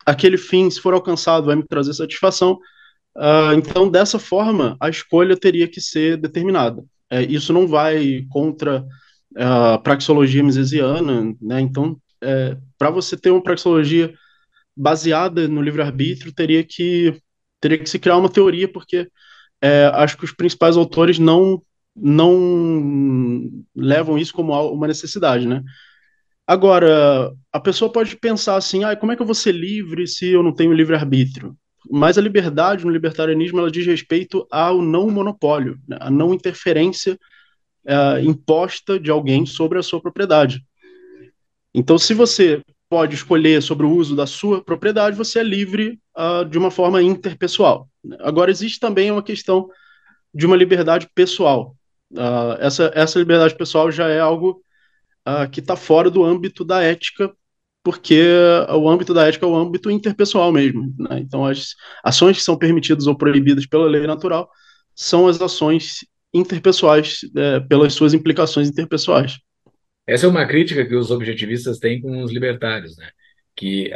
Aquele fim, se for alcançado, vai me trazer satisfação. Então, dessa forma, a escolha teria que ser determinada. Isso não vai contra a praxeologia misesiana, né? Então, para você ter uma praxeologia baseada no livre-arbítrio, teria que se criar uma teoria, porque acho que os principais autores não levam isso como uma necessidade, né? Agora, a pessoa pode pensar assim, como é que eu vou ser livre se eu não tenho livre-arbítrio? Mas a liberdade no libertarianismo ela diz respeito ao não monopólio, né? A não interferência imposta de alguém sobre a sua propriedade. Então, se você pode escolher sobre o uso da sua propriedade, você é livre de uma forma interpessoal. Agora, existe também uma questão de uma liberdade pessoal. Essa liberdade pessoal já é algo que está fora do âmbito da ética, porque o âmbito da ética é o âmbito interpessoal mesmo, né? Então, as ações que são permitidas ou proibidas pela lei natural são as ações interpessoais, pelas suas implicações interpessoais. Essa é uma crítica que os objetivistas têm com os libertários, né? Que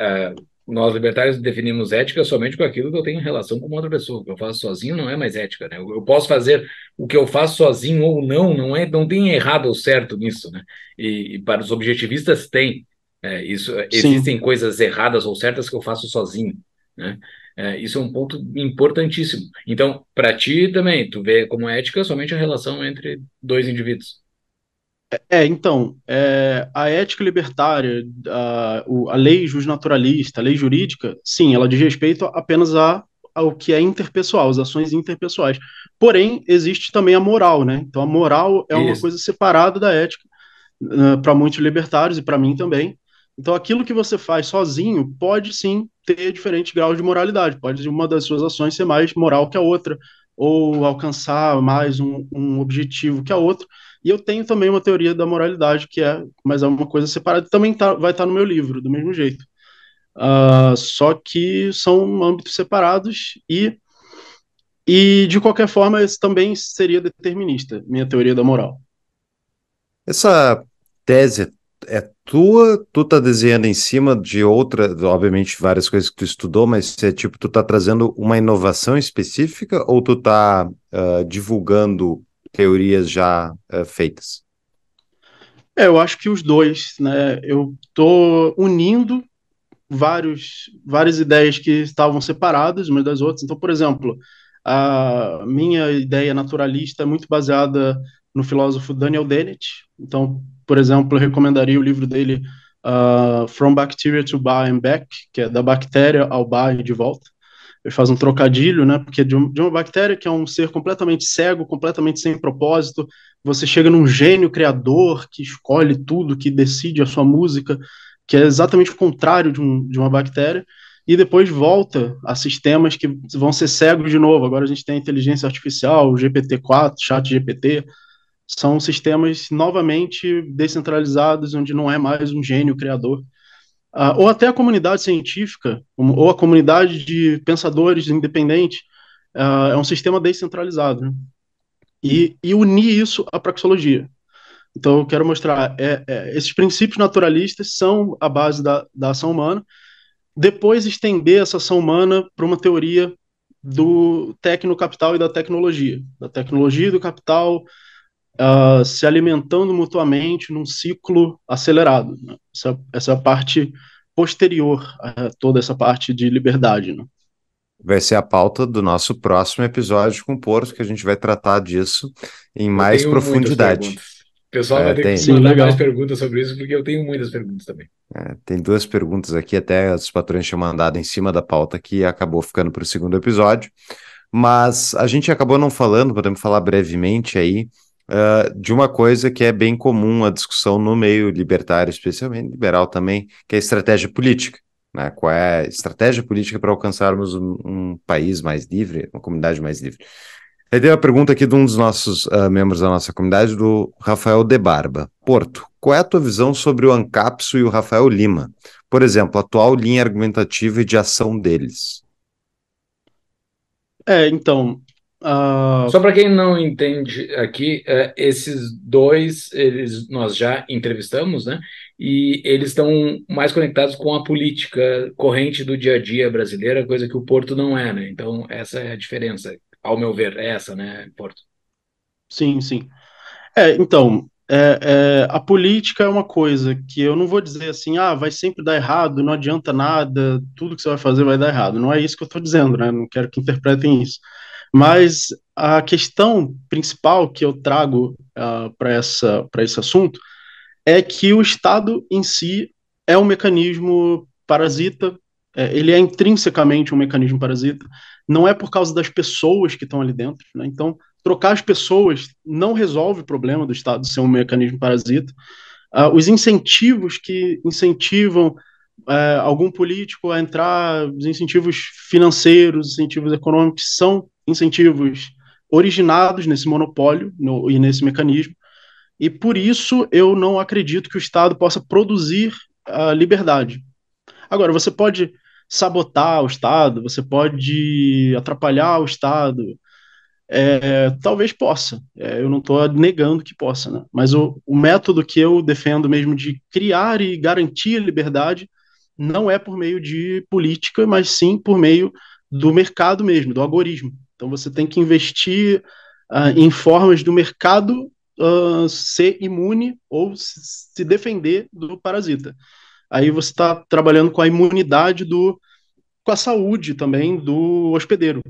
nós, libertários, definimos ética somente com aquilo que eu tenho em relação com outra pessoa. O que eu faço sozinho não é mais ética, né? Eu posso fazer o que eu faço sozinho ou não tem errado ou certo nisso, né? E para os objetivistas tem. Existem coisas erradas ou certas que eu faço sozinho, né? Isso é um ponto importantíssimo. Então, para ti também, tu vê como ética somente a relação entre dois indivíduos. A ética libertária, a lei jusnaturalista, a lei jurídica, sim, ela diz respeito apenas ao que é interpessoal, as ações interpessoais. Porém, existe também a moral, né? Então, a moral é uma coisa separada da ética, para muitos libertários e para mim também. Então, aquilo que você faz sozinho pode, sim, ter diferentes graus de moralidade. Pode uma das suas ações ser mais moral que a outra, ou alcançar mais um objetivo que a outra. E eu tenho também uma teoria da moralidade, mas é uma coisa separada, também vai estar no meu livro, do mesmo jeito. Só que são âmbitos separados e de qualquer forma, esse também seria determinista, minha teoria da moral. Essa tese é tua? Tu tá desenhando em cima de outra, obviamente várias coisas que tu estudou, mas é tipo, tu tá trazendo uma inovação específica ou tu tá divulgando teorias já feitas? Eu acho que os dois, né? Eu tô unindo várias ideias que estavam separadas umas das outras. Então, por exemplo, a minha ideia naturalista é muito baseada no filósofo Daniel Dennett. Então, por exemplo, eu recomendaria o livro dele From Bacteria to Bar and Back, que é da bactéria ao bar e de volta. Ele faz um trocadilho, né? Porque de uma bactéria que é um ser completamente cego, completamente sem propósito, você chega num gênio criador que escolhe tudo, que decide a sua música, que é exatamente o contrário de uma bactéria, e depois volta a sistemas que vão ser cegos de novo. Agora a gente tem a inteligência artificial, o GPT-4, ChatGPT. São sistemas novamente descentralizados, onde não é mais um gênio criador. Ou até a comunidade científica, ou a comunidade de pensadores independente, é um sistema descentralizado, né? E unir isso à praxeologia. Então, eu quero mostrar, esses princípios naturalistas são a base da ação humana, depois estender essa ação humana para uma teoria do tecno-capital e da tecnologia. Da tecnologia e do capital... se alimentando mutuamente num ciclo acelerado, né? Essa parte posterior a toda essa parte de liberdade, né? Vai ser a pauta do nosso próximo episódio com o Porto, que a gente vai tratar disso em mais profundidade. pessoal vai ter que mandar mais perguntas sobre isso, porque eu tenho muitas perguntas também. É, tem duas perguntas aqui, até os patrões tinham mandado em cima da pauta que acabou ficando para o segundo episódio, mas a gente acabou não falando, podemos falar brevemente aí, de uma coisa que é bem comum a discussão no meio libertário, especialmente liberal também, que é a estratégia política. Né? Qual é a estratégia política para alcançarmos um país mais livre, uma comunidade mais livre? Aí tem uma pergunta aqui de um dos nossos membros da nossa comunidade, do Rafael de Barba. Porto, qual é a tua visão sobre o Ancapsu e o Rafael Lima? Por exemplo, a atual linha argumentativa e de ação deles. É, então... Só para quem não entende aqui, esses dois nós já entrevistamos, né? E eles estão mais conectados com a política corrente do dia a dia brasileira, coisa que o Porto não é, né? Então essa é a diferença, ao meu ver, é essa, né, Porto? Sim, sim. A política é uma coisa que eu não vou dizer assim, vai sempre dar errado, não adianta nada, tudo que você vai fazer vai dar errado. Não é isso que eu estou dizendo, né? Não quero que interpretem isso. Mas a questão principal que eu trago para esse assunto é que o Estado em si é um mecanismo parasita, ele é intrinsecamente um mecanismo parasita, não é por causa das pessoas que estão ali dentro, né? Então, trocar as pessoas não resolve o problema do Estado ser um mecanismo parasita. Os incentivos que incentivam algum político a entrar, os incentivos financeiros, incentivos econômicos, são incentivos originados nesse monopólio e nesse mecanismo, e por isso eu não acredito que o Estado possa produzir a liberdade. Agora, você pode sabotar o Estado, você pode atrapalhar o Estado, talvez possa, eu não estou negando que possa, né? Mas o método que eu defendo mesmo de criar e garantir a liberdade não é por meio de política, mas sim por meio do mercado mesmo, do algoritmo. Então você tem que investir em formas do mercado ser imune ou se defender do parasita. Aí você está trabalhando com a imunidade, com a saúde também do hospedeiro.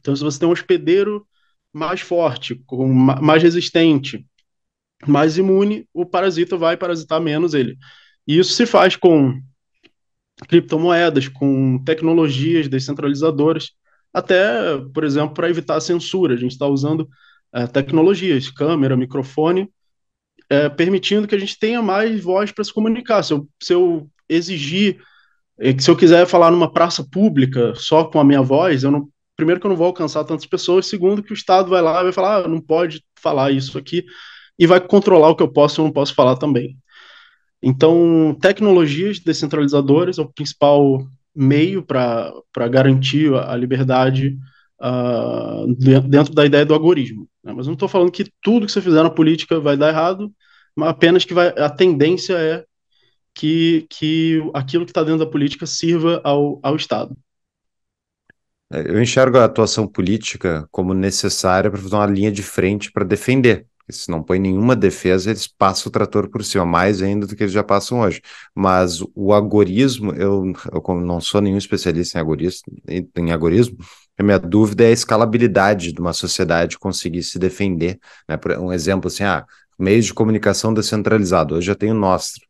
Então se você tem um hospedeiro mais forte, mais resistente, mais imune, o parasita vai parasitar menos ele. E isso se faz com criptomoedas, com tecnologias descentralizadoras, até, por exemplo, para evitar a censura. A gente está usando tecnologias, câmera, microfone, permitindo que a gente tenha mais voz para se comunicar. Se eu exigir, se eu quiser falar numa praça pública só com a minha voz, primeiro que eu não vou alcançar tantas pessoas, segundo que o Estado vai lá e vai falar, não pode falar isso aqui, e vai controlar o que eu posso e não posso falar também. Então, tecnologias descentralizadoras é o principal meio para garantir a liberdade dentro da ideia do algoritmo, né? Mas não estou falando que tudo que você fizer na política vai dar errado, mas apenas que a tendência é que aquilo que está dentro da política sirva ao Estado. Eu enxergo a atuação política como necessária para fazer uma linha de frente para defender. Se não põe nenhuma defesa, eles passam o trator por cima, mais ainda do que eles já passam hoje. Mas o agorismo, eu como não sou nenhum especialista em agorismo, a minha dúvida é a escalabilidade de uma sociedade conseguir se defender, né? Por um exemplo assim, meios de comunicação descentralizado, hoje já tem o nosso.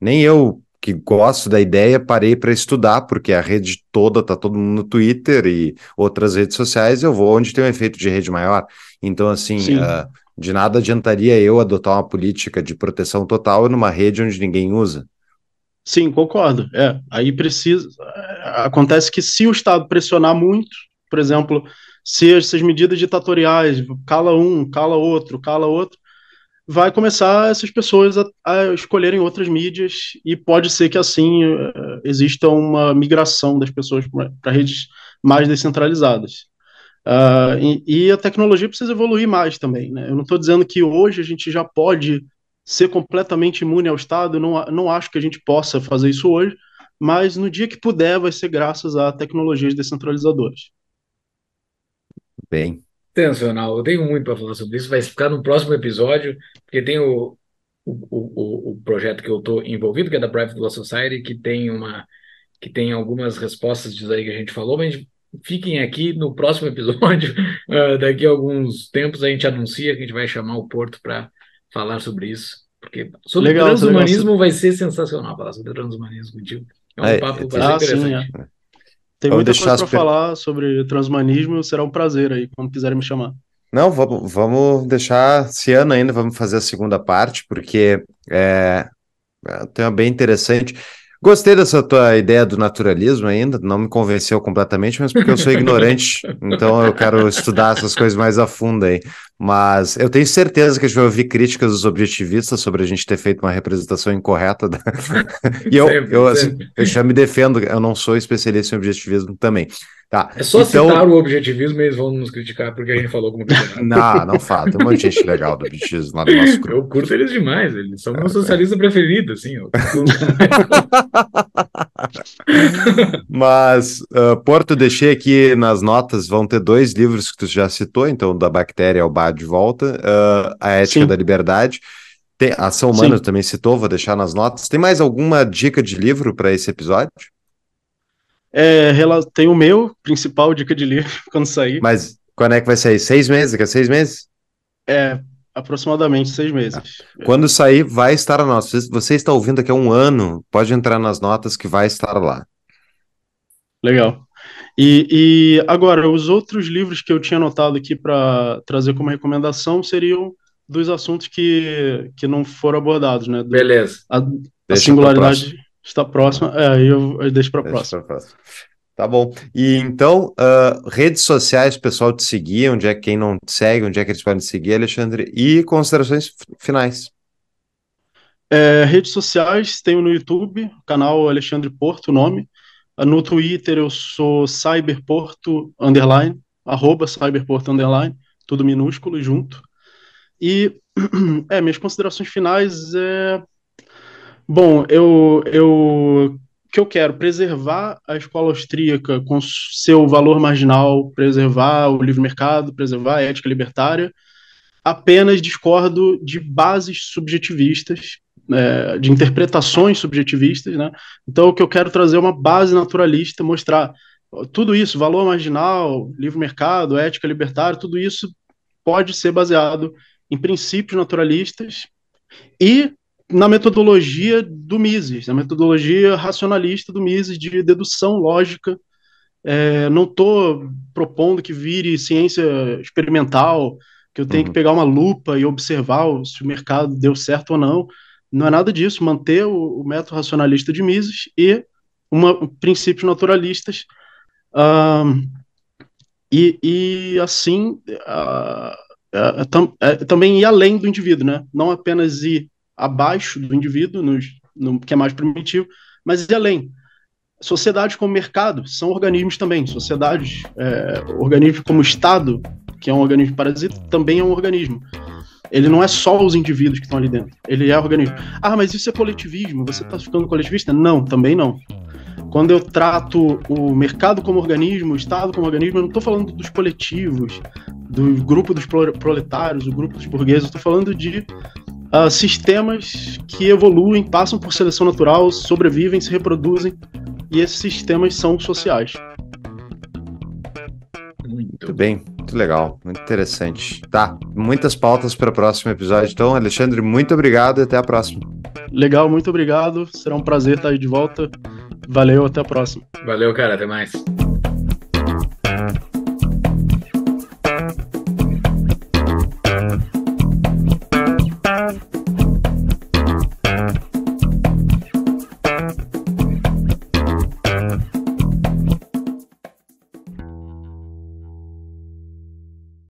Nem eu, que gosto da ideia, parei para estudar, porque a rede toda, tá todo mundo no Twitter e outras redes sociais, eu vou onde tem um efeito de rede maior. Então, assim... de nada adiantaria eu adotar uma política de proteção total numa rede onde ninguém usa. Sim, concordo. Aí precisa... Acontece que se o Estado pressionar muito, por exemplo, se essas medidas ditatoriais, cala um, cala outro, vai começar essas pessoas a escolherem outras mídias e pode ser que assim exista uma migração das pessoas para redes mais descentralizadas. E a tecnologia precisa evoluir mais também, né? Eu não estou dizendo que hoje a gente já pode ser completamente imune ao Estado, não acho que a gente possa fazer isso hoje, mas no dia que puder vai ser graças a tecnologias descentralizadoras. Bem. Sensacional, eu tenho muito para falar sobre isso, vai ficar no próximo episódio, porque tem o projeto que eu estou envolvido, que é da Private Law Society, que tem algumas respostas disso aí que a gente falou, mas a gente... Fiquem aqui no próximo episódio. Daqui a alguns tempos a gente anuncia que a gente vai chamar o Porto para falar sobre isso, porque sobre legal, transhumanismo legal. Vai ser sensacional falar sobre transhumanismo contigo. É um papo bastante interessante. Sim, tem muita coisa para falar sobre transhumanismo, será um prazer aí, quando quiserem me chamar. Não, vamos deixar esse ano ainda, vamos fazer a segunda parte, porque é um tema bem interessante. Gostei dessa tua ideia do naturalismo ainda, não me convenceu completamente, mas porque eu sou ignorante, então eu quero estudar essas coisas mais a fundo aí. Mas eu tenho certeza que a gente vai ouvir críticas dos objetivistas sobre a gente ter feito uma representação incorreta. Da... E eu já me defendo, eu não sou especialista em objetivismo também. Tá, é só então... citar o objetivismo e eles vão nos criticar porque a gente falou como que não fala, tem um monte de gente legal do objetivismo lá no nosso grupo. Eu curto eles demais, eles são meu socialista preferido, assim. Mas, Porto, deixei aqui nas notas, vão ter 2 livros que tu já citou, então, Da Bactéria ao Bar de Volta, A Ética Sim. da Liberdade, tem, Ação Humana também citou, vou deixar nas notas. Tem mais alguma dica de livro para esse episódio? Tem o meu, principal dica de livro, quando sair. Mas quando é que vai sair? 6 meses? Daqui a 6 meses? Aproximadamente 6 meses. Ah. Quando sair, vai estar a nossa. Você está ouvindo daqui a um ano, pode entrar nas notas que vai estar lá. Legal. E agora, os outros livros que eu tinha anotado aqui para trazer como recomendação seriam dos assuntos que não foram abordados, né? Beleza. A singularidade... Está próxima, eu deixo para a próxima. Tá bom. E então, redes sociais, pessoal te seguir, onde é que quem não te segue, onde é que eles podem te seguir, Alexandre? E considerações finais. Redes sociais, tenho no YouTube, canal Alexandre Porto, o nome. No Twitter eu sou cyberporto, _ @cyberporto, _ tudo minúsculo junto. E minhas considerações finais Bom, que eu quero preservar a escola austríaca com seu valor marginal, preservar o livre mercado, preservar a ética libertária, apenas discordo de bases subjetivistas, de interpretações subjetivistas, né? Então, o que eu quero trazer é uma base naturalista, mostrar tudo isso, valor marginal, livre mercado, ética libertária, tudo isso pode ser baseado em princípios naturalistas e na metodologia do Mises, na metodologia racionalista do Mises, de dedução lógica. Não estou propondo que vire ciência experimental, que eu tenho que pegar uma lupa e observar se o mercado deu certo ou não. Não é nada disso, manter o método racionalista de Mises e princípios naturalistas. Também ir além do indivíduo, né? Não apenas ir abaixo do indivíduo, que é mais primitivo, mas e além. Sociedades como mercado são organismos também. Sociedades, organismos como Estado, que é um organismo parasita, também é um organismo. Ele não é só os indivíduos que estão ali dentro. Ele é organismo. Ah, mas isso é coletivismo. Você está ficando coletivista? Não, também não. Quando eu trato o mercado como organismo, o Estado como organismo, eu não estou falando dos coletivos, do grupo dos proletários, do grupo dos burgueses. Eu estou falando de sistemas que evoluem, passam por seleção natural, sobrevivem, se reproduzem, e esses sistemas são sociais. Muito bem, muito legal, muito interessante. Tá, muitas pautas para o próximo episódio. Então, Alexandre, muito obrigado e até a próxima. Legal, muito obrigado. Será um prazer estar aí de volta. Valeu, até a próxima. Valeu, cara, até mais.